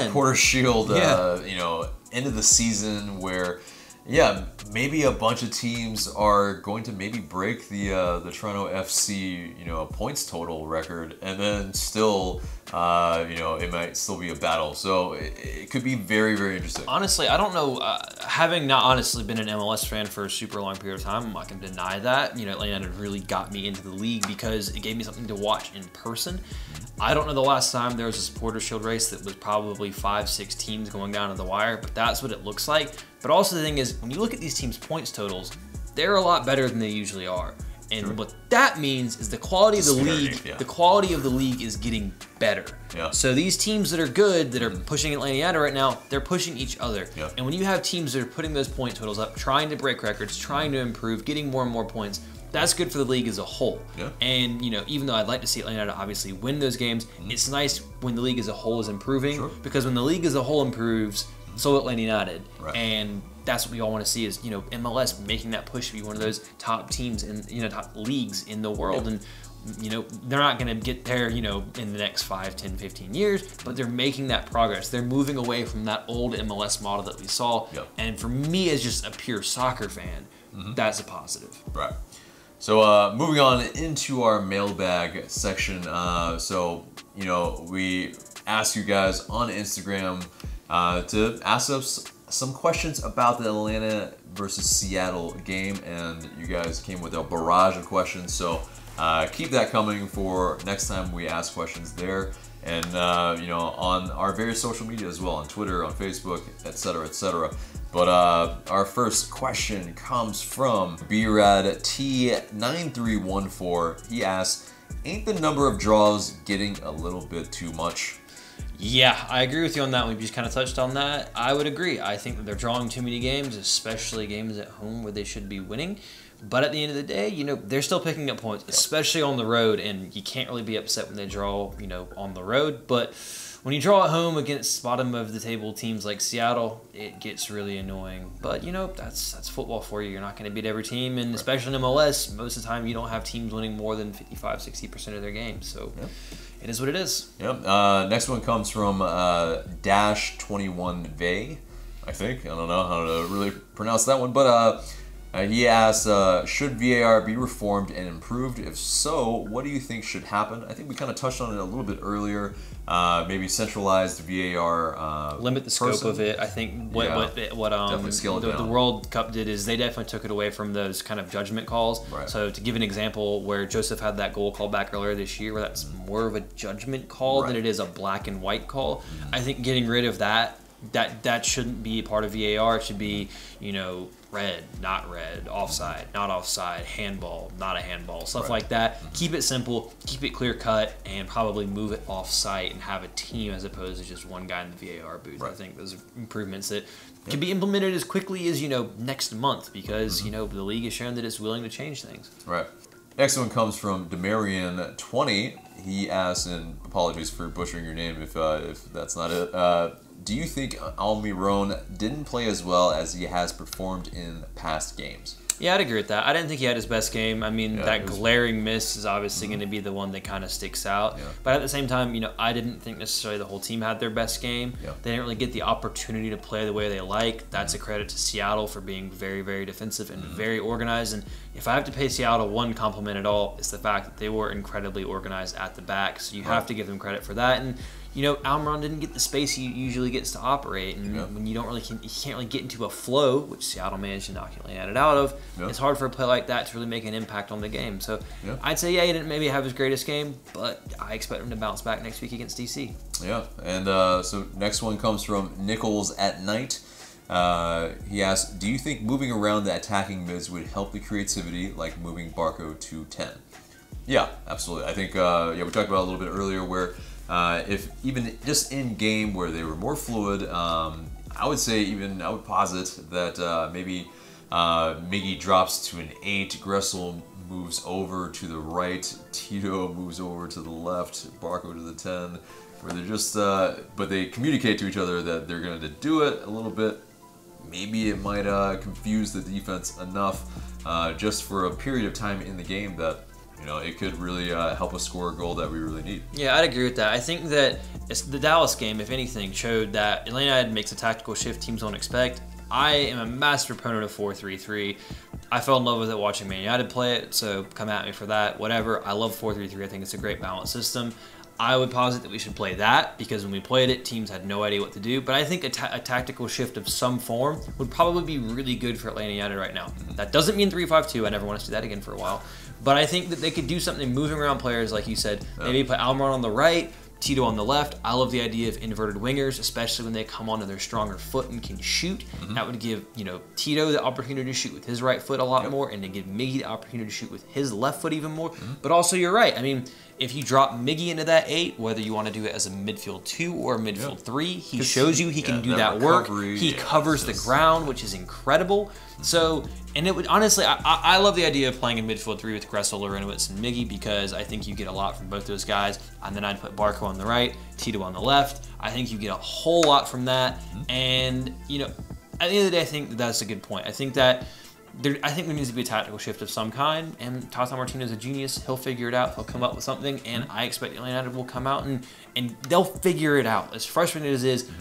Supporter Shield, you know, end of the season where, yeah, maybe a bunch of teams are going to maybe break the Toronto FC, you know, points total record, and then still, you know, it might still be a battle. So it could be very, very interesting. Honestly, I don't know, having not honestly been an MLS fan for a super long period of time, I'm not going to deny that. You know, Atlanta United really got me into the league because it gave me something to watch in person. I don't know the last time there was a Supporter Shield race that was probably 5-6 teams going down to the wire, but that's what it looks like. But also the thing is, when you look at these teams' points totals, they're a lot better than they usually are. And what that means is the quality of the league, the quality of the league is getting better. So these teams that are good, that are pushing Atlanta United right now, they're pushing each other. And when you have teams that are putting those point totals up, trying to break records, trying to improve, getting more and more points, that's good for the league as a whole. And, you know, even though I'd like to see Atlanta United obviously win those games, it's nice when the league as a whole is improving, because when the league as a whole improves, so Atlanta United. And that's what we all want to see is, you know, MLS making that push to be one of those top teams and, you know, top leagues in the world. And, you know, they're not going to get there, you know, in the next 5, 10, 15 years, but they're making that progress. They're moving away from that old MLS model that we saw. And for me, as just a pure soccer fan, that's a positive. So moving on into our mailbag section. So, you know, we ask you guys on Instagram to ask us some questions about the Atlanta versus Seattle game, and you guys came with a barrage of questions, so keep that coming for next time we ask questions there, and you know, on our various social media as well, on Twitter, on Facebook, etc., etc. But our first question comes from brad t9314. He asks, ain't the number of draws getting a little bit too much? Yeah, I agree with you on that. We've just kind of touched on that. I would agree. I think that they're drawing too many games, especially games at home where they should be winning. But at the end of the day, you know, they're still picking up points, especially on the road, and you can't really be upset when they draw, you know, on the road. But when you draw at home against bottom of the table teams like Seattle, it gets really annoying. But, you know, that's football for you. You're not going to beat every team, and especially in MLS, most of the time you don't have teams winning more than 55, 60% of their games. So it is what it is. Next one comes from Dash21Vay, I think. I don't know how to really pronounce that one, but he asks, should VAR be reformed and improved? If so, what do you think should happen? I think we kind of touched on it a little bit earlier. Maybe centralized VAR. Limit the scope of it. I think what the World Cup did is they definitely took it away from those kind of judgment calls. So to give an example, where Josef had that goal call back earlier this year, where that's more of a judgment call than it is a black and white call. I think getting rid of that shouldn't be part of VAR. It should be, you know, red, not red, offside, not offside, handball, not a handball, stuff like that. Keep it simple, keep it clear cut, and probably move it off site and have a team as opposed to just one guy in the VAR booth. I think those are improvements that can be implemented as quickly as, you know, next month, because, you know, the league has shown that it's willing to change things. Next one comes from Demarian20. He asks, and apologies for butchering your name if that's not it. Do you think Almiron didn't play as well as he has performed in past games? Yeah, I'd agree with that. I didn't think he had his best game. I mean, that glaring miss is obviously going to be the one that kind of sticks out. Yeah. But at the same time, you know, I didn't think necessarily the whole team had their best game. Yeah. They didn't really get the opportunity to play the way they like. That's a credit to Seattle for being very, very defensive and very organized. And if I have to pay Seattle one compliment at all, it's the fact that they were incredibly organized at the back. So you have to give them credit for that. And you know, Almiron didn't get the space he usually gets to operate, and when you don't really, you can't really get into a flow, which Seattle managed to knock Atlanta out of, it's hard for a play like that to really make an impact on the game. So I'd say, yeah, he didn't maybe have his greatest game, but I expect him to bounce back next week against DC. Yeah, and so next one comes from Nichols at Night. He asks, do you think moving around the attacking mids would help the creativity, like moving Barco to 10? Yeah, absolutely. I think, yeah, we talked about it a little bit earlier where if even just in game where they were more fluid, I would say even, I would posit that maybe Miggy drops to an 8, Gressel moves over to the right, Tito moves over to the left, Barco to the 10, where they're just, but they communicate to each other that they're going to do it a little bit. Maybe it might confuse the defense enough just for a period of time in the game that, you know, it could really help us score a goal that we really need. Yeah, I'd agree with that. I think that it's the Dallas game, if anything, showed that Atlanta United makes a tactical shift teams don't expect. I am a master proponent of 4-3-3. I fell in love with it watching Man United play it, so come at me for that. Whatever. I love 4-3-3. I think it's a great balanced system. I would posit that we should play that because when we played it, teams had no idea what to do. But I think a tactical shift of some form would probably be really good for Atlanta United right now. That doesn't mean 3-5-2. I never want us to do that again for a while. But I think that they could do something moving around players, like you said. Maybe put Almiron on the right, Tito on the left. I love the idea of inverted wingers, especially when they come onto their stronger foot and can shoot. That would give, you know, Tito the opportunity to shoot with his right foot a lot more, and to give Miggy the opportunity to shoot with his left foot even more. But also, you're right. I mean, if you drop Miggy into that 8, whether you want to do it as a midfield 2 or a midfield 3, he shows you he can do that recovery work. He covers the ground, which is incredible. So, and it would, honestly, I love the idea of playing a midfield 3 with Gressel, Lorenowitz, and Miggy because I think you get a lot from both those guys. And then I'd put Barco on the right, Tito on the left. I think you get a whole lot from that. And, you know, at the end of the day, I think that's a good point. I think that there needs to be a tactical shift of some kind, and Tata Martino's a genius. He'll figure it out. He'll come up with something, and I expect Atlanta United will come out and they'll figure it out. As frustrating as it is,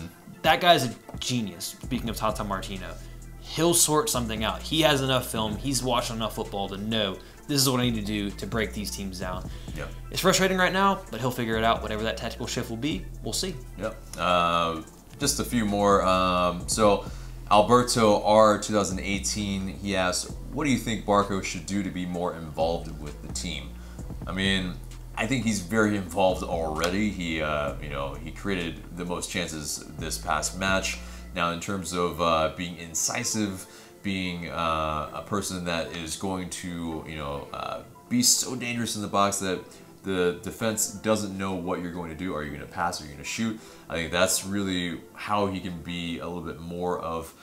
that guy's a genius, speaking of Tata Martino. He'll sort something out. He has enough film. He's watched enough football to know this is what I need to do to break these teams down. Yeah. It's frustrating right now, but he'll figure it out. Whatever that tactical shift will be, we'll see. Yep. Just a few more. So Alberto R 2018, he asked, what do you think Barco should do to be more involved with the team? I mean, I think he's very involved already. He, you know, he created the most chances this past match. Now, in terms of being incisive, being a person that is going to, you know, be so dangerous in the box that the defense doesn't know what you're going to do. Are you going to pass? Are you going to shoot? I think that's really how he can be a little bit more of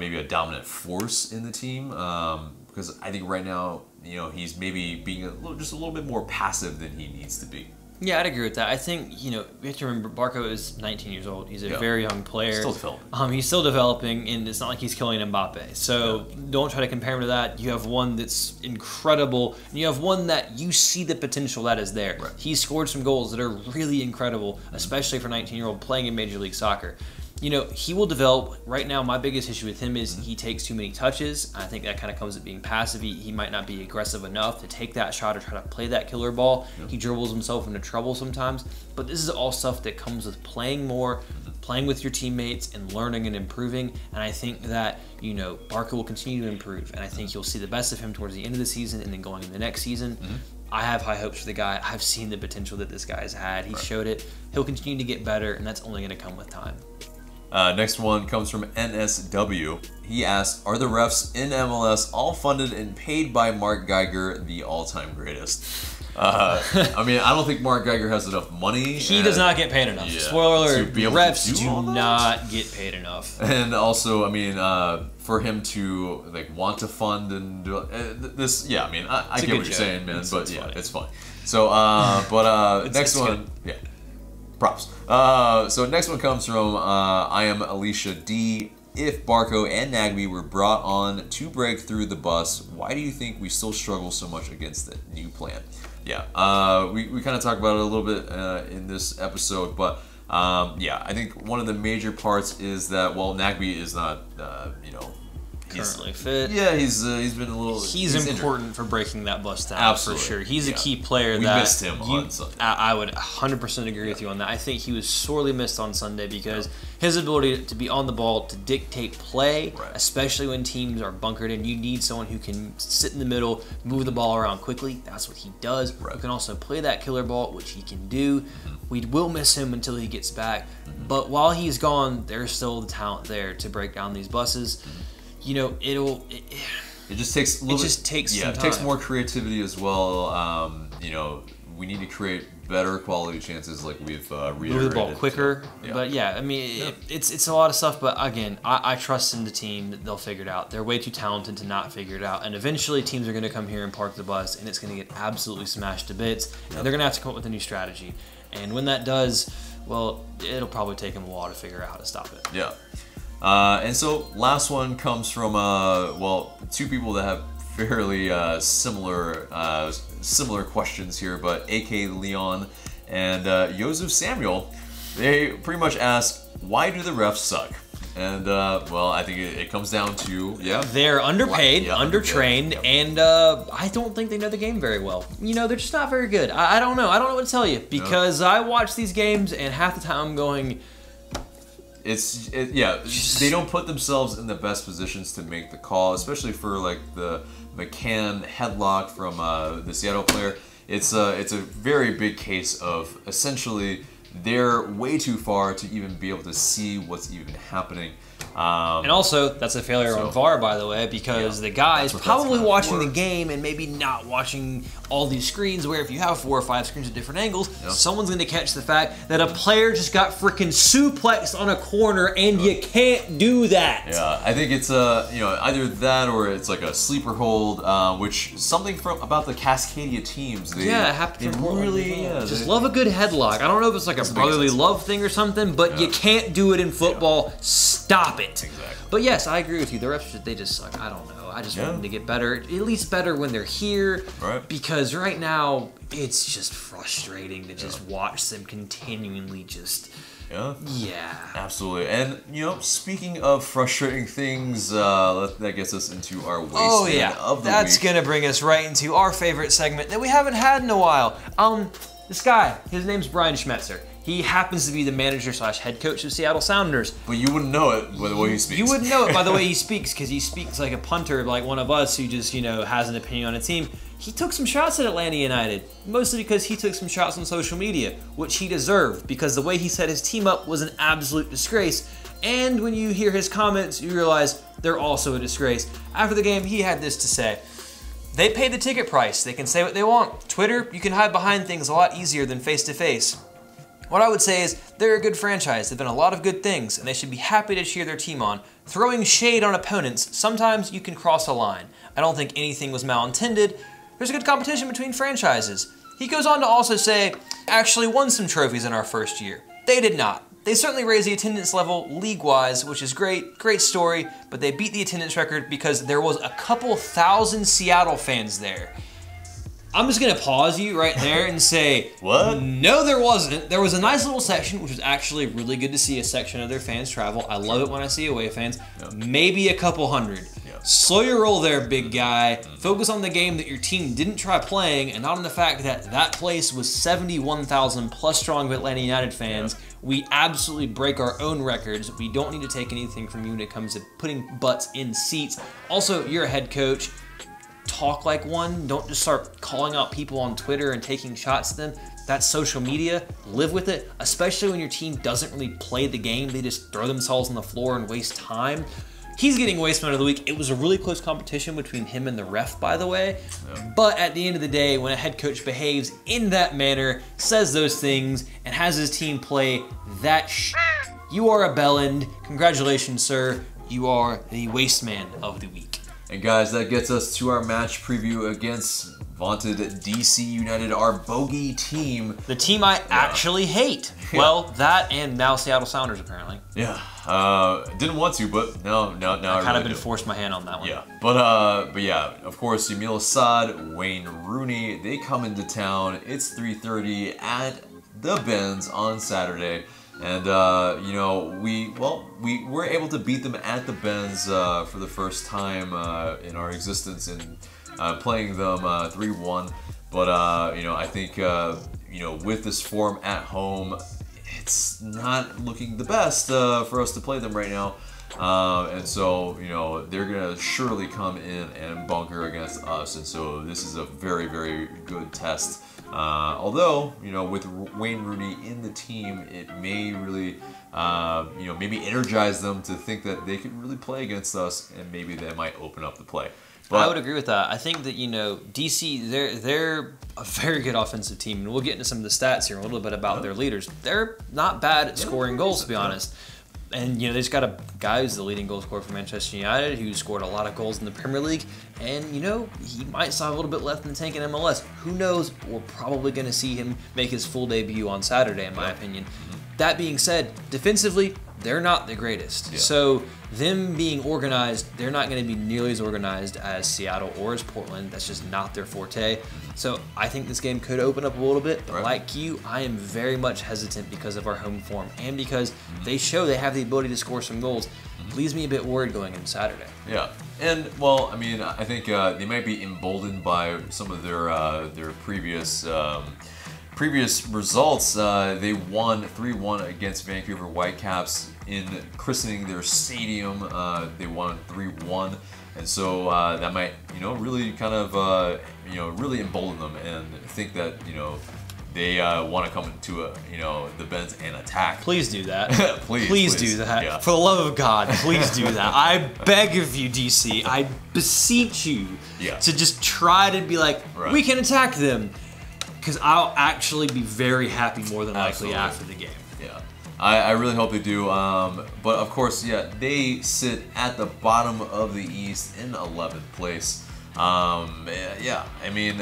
maybe a dominant force in the team. Because I think right now, you know, he's maybe being just a little bit more passive than he needs to be. Yeah, I'd agree with that. I think, you know, we have to remember Barco is 19 years old. He's a very young player. Still developing. He's still developing, and it's not like he's killing Mbappe. So don't try to compare him to that. You have one that's incredible, and you have one that you see the potential that is there. Right. He scored some goals that are really incredible, especially for a 19-year-old playing in Major League Soccer. You know, he will develop. Right now, my biggest issue with him is he takes too many touches. I think that kind of comes at being passive. He might not be aggressive enough to take that shot or try to play that killer ball. He dribbles himself into trouble sometimes. But this is all stuff that comes with playing more, playing with your teammates, and learning and improving. And I think that, you know, Barco will continue to improve. And I think you'll see the best of him towards the end of the season and then going into the next season. I have high hopes for the guy. I've seen the potential that this guy's had. He showed it. He'll continue to get better, and that's only going to come with time. Next one comes from NSW. He asked, are the refs in MLS all funded and paid by Mark Geiger, the all-time greatest? I mean, I don't think Mark Geiger has enough money. He does not get paid enough. Yeah, spoiler alert, refs do not get paid enough. And also, I mean, for him to like want to fund and do this, yeah, I mean, I get what you're saying, man, but yeah, it's fun. So, but next one, yeah. Props. So next one comes from I am Alicia D. if Barco and Nagbe were brought on to break through the bus, why do you think we still struggle so much against the new plan? Yeah, we kind of talked about it a little bit in this episode, but yeah, I think one of the major parts is that, well, Nagbe is not, you know, currently fit. Yeah, he's been a little. He's important injured for breaking that bus down. Absolutely. For sure. He's a key player. We missed him on Sunday. I would 100% agree with you on that. I think he was sorely missed on Sunday because his ability to be on the ball, to dictate play, especially when teams are bunkered in, you need someone who can sit in the middle, move the ball around quickly. That's what he does. Right. You can also play that killer ball, which he can do. We will miss him until he gets back. But while he's gone, there's still the talent there to break down these buses. You know, it just takes a little bit, it takes more creativity as well. You know, we need to create better quality chances, like we've reiterated. Move the ball quicker, so, yeah. But yeah, I mean, yeah. It's a lot of stuff. But again, I trust in the team that they'll figure it out. They're way too talented to not figure it out, and eventually teams are going to come here and park the bus, and it's going to get absolutely smashed to bits. Yep. And they're going to have to come up with a new strategy, and when that does, well, it'll probably take them a while to figure out how to stop it. Yeah. And so last one comes from, well, two people that have fairly similar questions here, but AK Leon and Josef Samuel, they pretty much ask, why do the refs suck? And, well, I think it comes down to, they're underpaid, undertrained, and I don't think they know the game very well. You know, they're just not very good. I don't know. I don't know what to tell you because I watch these games and half the time I'm going... yeah, they don't put themselves in the best positions to make the call, especially for like the McCann headlock from the Seattle player. It's a very big case of essentially they're way too far to even be able to see what's even happening. And also, that's a failure on VAR, by the way, because the guy is probably watching the game and maybe not watching all these screens, where if you have 4 or 5 screens at different angles, someone's going to catch the fact that a player just got freaking suplexed on a corner, and you can't do that. Yeah, I think it's you know, either that or it's like a sleeper hold, which something from about the Cascadia teams. They, it happened. Really, just love a good headlock. I don't know if it's like a brotherly love thing or something, but you can't do it in football. Stop it. Exactly. But yes, I agree with you. The refs, they just suck. I don't know. I just want them to get better, at least better when they're here. Right. Because right now, it's just frustrating to just watch them continually just... Yeah. Absolutely. And, you know, speaking of frustrating things, that gets us into our wasteland of the week. That's going to bring us right into our favorite segment that we haven't had in a while. This guy, his name's Brian Schmetzer. He happens to be the manager / head coach of Seattle Sounders. But you wouldn't know it by the way he speaks. You wouldn't know it by the way he speaks, because he speaks like a punter, like one of us who just, you know, has an opinion on a team. He took some shots at Atlanta United, mostly because he took some shots on social media, which he deserved, because the way he set his team up was an absolute disgrace. And when you hear his comments, you realize they're also a disgrace. After the game, he had this to say. They paid the ticket price. They can say what they want. Twitter, you can hide behind things a lot easier than face-to-face. What I would say is they're a good franchise. They've done a lot of good things, and they should be happy to cheer their team on. Throwing shade on opponents, sometimes you can cross a line. I don't think anything was malintended. There's a good competition between franchises. He goes on to also say, actually won some trophies in our first year. They did not. They certainly raised the attendance level league-wise, which is great, great story, but they beat the attendance record because there was a couple thousand Seattle fans there. I'm just gonna pause you right there and say, what? No, there wasn't. There was a nice little section, which was actually really good to see a section of their fans travel. I love it when I see away fans. Maybe a couple hundred. Slow your roll there, big guy. Focus on the game that your team didn't try playing, and not on the fact that that place was 71,000 plus strong of Atlanta United fans. We absolutely break our own records. We don't need to take anything from you when it comes to putting butts in seats. Also, you're a head coach. Talk like one. Don't just start calling out people on Twitter and taking shots at them. That's social media. Live with it, especially when your team doesn't really play the game. They just throw themselves on the floor and waste time. He's getting wasteman of the week. It was a really close competition between him and the ref, by the way. But at the end of the day, when a head coach behaves in that manner, says those things, and has his team play that you are a bellend. Congratulations, sir. You are the wasteman of the week. And guys, that gets us to our match preview against vaunted DC United, our bogey team. The team I actually hate. Yeah. Well, that and now Seattle Sounders, apparently. Yeah. Didn't want to, but now I've kind of been forced my hand on that one. Yeah. But yeah, of course, Yamil Asad, Wayne Rooney, they come into town. It's 3:30 at the Benz on Saturday. And, you know, we were able to beat them at the Benz for the first time in our existence in playing them 3-1. But, you know, I think, you know, with this form at home, it's not looking the best for us to play them right now. And so, you know, they're going to surely come in and bunker against us. And so this is a very, very good test. Although, you know, with Wayne Rooney in the team, it may really, you know, maybe energize them to think that they could really play against us and maybe that might open up the play. But I would agree with that. I think that, you know, DC, they're a very good offensive team. And we'll get into some of the stats here in a little bit about their leaders. They're not bad at scoring goals, to be honest. And, you know, they just got a guy who's the leading goal scorer for Manchester United, who scored a lot of goals in the Premier League. And, you know, he might still have a little bit left in the tank in MLS. Who knows? We're probably going to see him make his full debut on Saturday, in my opinion. That being said, defensively, they're not the greatest. Yeah. So them being organized, they're not going to be nearly as organized as Seattle or as Portland. That's just not their forte. So I think this game could open up a little bit. But like you, I am very much hesitant because of our home form and because they show they have the ability to score some goals. It leaves me a bit worried going into Saturday. Yeah. And, well, I mean, I think they might be emboldened by some of their previous... previous results. They won 3-1 against Vancouver Whitecaps in christening their stadium. They won 3-1, and so that might, you know, really kind of, you know, really embolden them and think that, you know, they want to come into a, you know, the Benz and attack. Please do that. please do that. Yeah. For the love of God, please do that. I beg of you, DC. I beseech you to just try to be like, we can attack them. Because I'll actually be very happy more than likely after the game. Yeah, I really hope they do. But of course, yeah, they sit at the bottom of the East in 11th place. Yeah, I mean,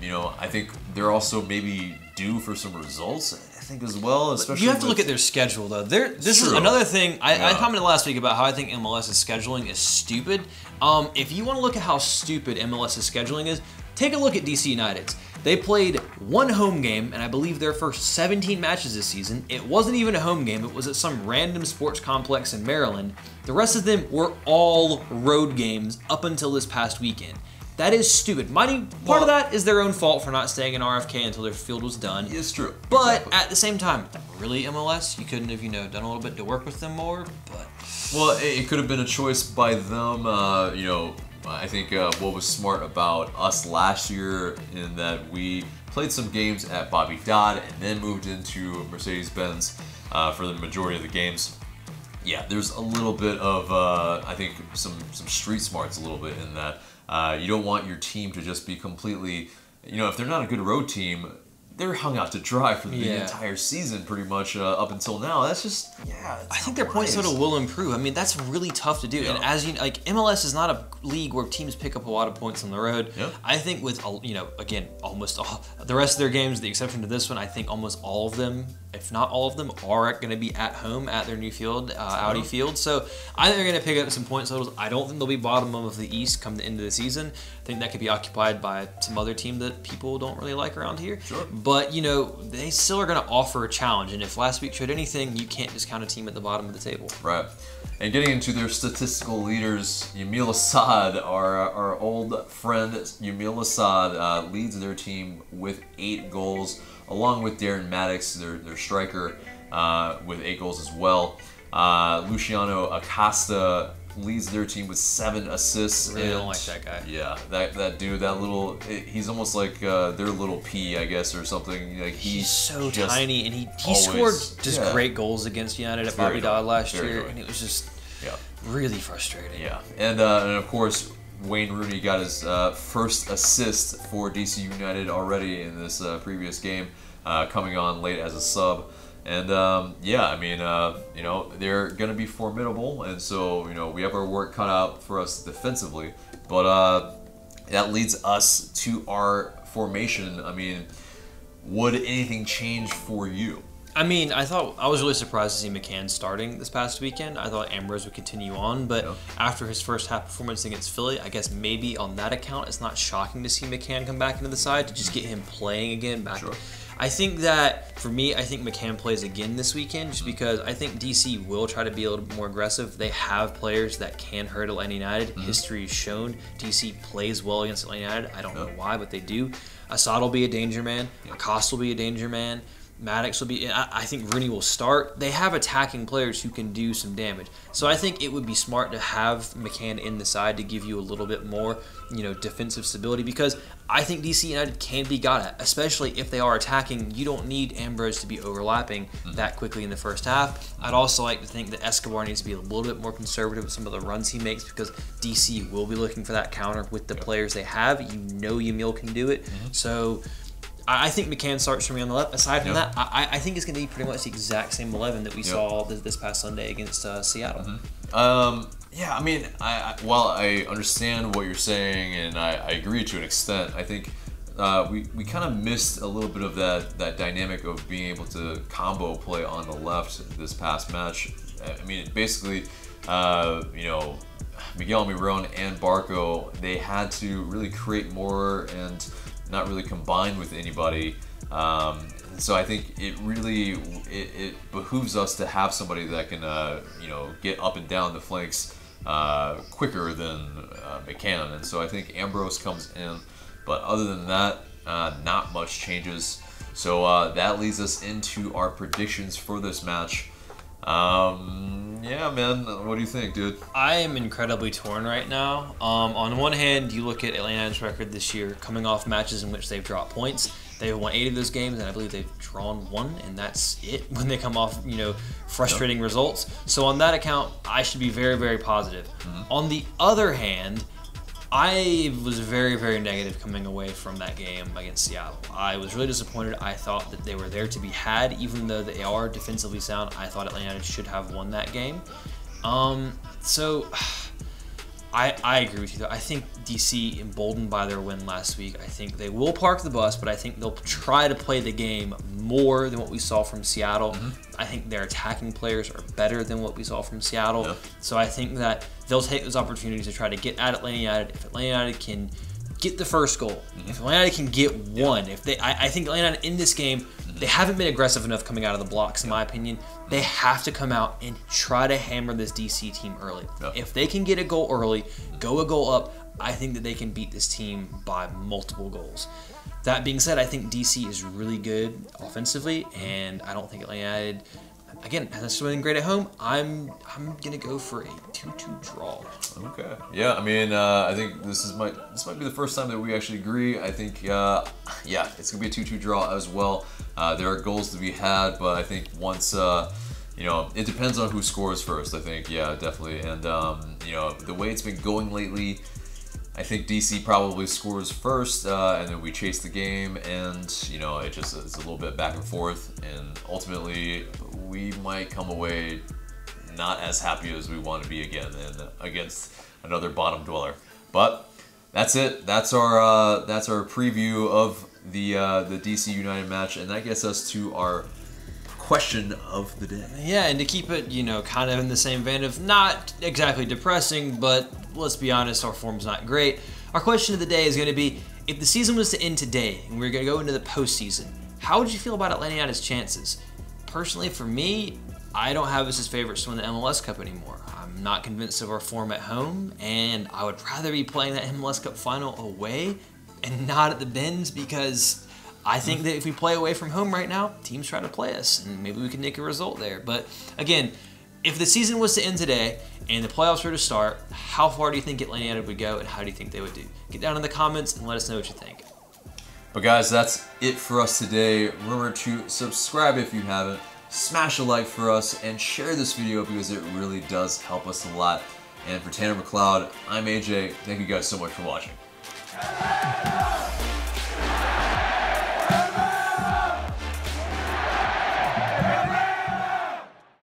you know, I think they're also maybe due for some results, I think, as well. Especially, you have to look at their schedule, though. This is another thing. I commented last week about how I think MLS's scheduling is stupid. If you want to look at how stupid MLS's scheduling is, take a look at DC United's. They played one home game, and I believe their first 17 matches this season. It wasn't even a home game. It was at some random sports complex in Maryland. The rest of them were all road games up until this past weekend. That is stupid. Mighty, part of that is their own fault for not staying in RFK until their field was done. It's true. But at the same time, really, MLS, you couldn't have, you know, done a little bit to work with them more. But well, it could have been a choice by them, you know. I think what was smart about us last year in that we played some games at Bobby Dodd and then moved into Mercedes-Benz for the majority of the games. Yeah, there's a little bit of, I think, some street smarts a little bit in that. You don't want your team to just be completely, you know, if they're not a good road team, they're hung out to dry for the entire season, pretty much, up until now. That's just, I think their point total will improve. I mean, that's really tough to do. Yeah. And as you know, like, MLS is not a league where teams pick up a lot of points on the road. Yeah. I think with, you know, again, almost all, the rest of their games, the exception to this one, I think almost all of them, if not all of them, are going to be at home at their new field, Audi Field. So I think they're going to pick up some points totals. I don't think they'll be bottom of the East come the end of the season. I think that could be occupied by some other team that people don't really like around here. Sure. But, you know, they still are going to offer a challenge. And if last week showed anything, you can't discount a team at the bottom of the table. Right. And getting into their statistical leaders, Yamil Asad, our old friend Yamil Asad, leads their team with 8 goals, along with Darren Maddox, their striker, with 8 goals as well. Luciano Acosta leads their team with 7 assists. Really don't like that guy. Yeah, that dude, that little, he's almost like their little P, I guess, or something. Like he's so tiny, and he scored just great goals against United at Bobby Dodd last year, and it was just really frustrating. Yeah, and of course, Wayne Rooney got his first assist for DC United already in this previous game, coming on late as a sub. And yeah, I mean, you know, they're going to be formidable. And so, you know, we have our work cut out for us defensively. But that leads us to our formation. I mean, would anything change for you? I mean, I was really surprised to see McCann starting this past weekend. I thought Ambrose would continue on, but after his first half performance against Philly, I guess maybe on that account, it's not shocking to see McCann come back into the side, to just get him playing again back. Sure. I think that, for me, I think McCann plays again this weekend just because I think DC will try to be a little bit more aggressive. They have players that can hurt Atlanta United. History has shown DC plays well against Atlanta United. I don't know why, but they do. Asad will be a danger man. Acosta will be a danger man. Maddox will be, I think Rooney will start. They have attacking players who can do some damage. So I think it would be smart to have McCann in the side to give you a little bit more, you know, defensive stability, because I think DC United can be got at, especially if they are attacking. You don't need Ambrose to be overlapping that quickly in the first half. I'd also like to think that Escobar needs to be a little bit more conservative with some of the runs he makes, because DC will be looking for that counter with the players they have. You know Yamil can do it. So I think McCann starts for me on the left. Aside from that, I think it's going to be pretty much the exact same 11 that we saw this past Sunday against Seattle. Yeah, I mean, while I understand what you're saying and I agree to an extent, I think we kind of missed a little bit of that dynamic of being able to combo play on the left this past match. I mean, basically, you know, Miguel Almiron and Barco, they had to really create more and not really combined with anybody. So I think it really, it behooves us to have somebody that can, you know, get up and down the flanks quicker than McCann. And so I think Ambrose comes in, but other than that, not much changes. So that leads us into our predictions for this match. Yeah, man, what do you think, dude? I am incredibly torn right now. On one hand, you look at Atlanta United's record this year, coming off matches in which they've dropped points. They've won 8 of those games, and I believe they've drawn 1, and that's it when they come off, you know, frustrating results. So on that account, I should be very, very positive. On the other hand, I was very, very negative coming away from that game against Seattle. I was really disappointed. I thought that they were there to be had, even though they are defensively sound. I thought Atlanta United should have won that game. So I agree with you, though. I think DC, emboldened by their win last week, I think they will park the bus, but I think they'll try to play the game more than what we saw from Seattle. I think their attacking players are better than what we saw from Seattle. So I think that they'll take those opportunities to try to get at Atlanta United. If Atlanta United can get the first goal, if Atlanta United can get one, if they, I think Atlanta United in this game, they haven't been aggressive enough coming out of the blocks, in my opinion. They have to come out and try to hammer this DC team early. If they can get a goal early, go a goal up, I think that they can beat this team by multiple goals. That being said, I think DC is really good offensively, and I don't think Atlanta United, again, has been great at home. I'm gonna go for a 2-2 draw. Okay. Yeah. I mean, I think this might be the first time that we actually agree. I think, yeah, it's gonna be a 2-2 draw as well. There are goals to be had, but I think once, you know, it depends on who scores first. I think, yeah, definitely. And you know, the way it's been going lately, I think DC probably scores first, and then we chase the game, and you know, it just it's a little bit back and forth, and ultimately we might come away not as happy as we want to be again, and against another bottom dweller. But that's it. That's our preview of the DC United match, and that gets us to our question of the day. Yeah, and to keep it, you know, kind of in the same vein of not exactly depressing, but let's be honest, our form's not great. Our question of the day is going to be, if the season was to end today and we were going to go into the postseason, how would you feel about Atlanta United's chances? Personally, for me, I don't have us as favorites to win the MLS Cup anymore. I'm not convinced of our form at home, and I would rather be playing that MLS Cup final away and not at the Bends, because I think that if we play away from home right now, teams try to play us, and maybe we can nick a result there. But again, if the season was to end today and the playoffs were to start, how far do you think Atlanta United would go, and how do you think they would do? Get down in the comments and let us know what you think. But guys, that's it for us today. Remember to subscribe if you haven't, smash a like for us, and share this video because it really does help us a lot. And for Tanner McLeod, I'm AJ. Thank you guys so much for watching.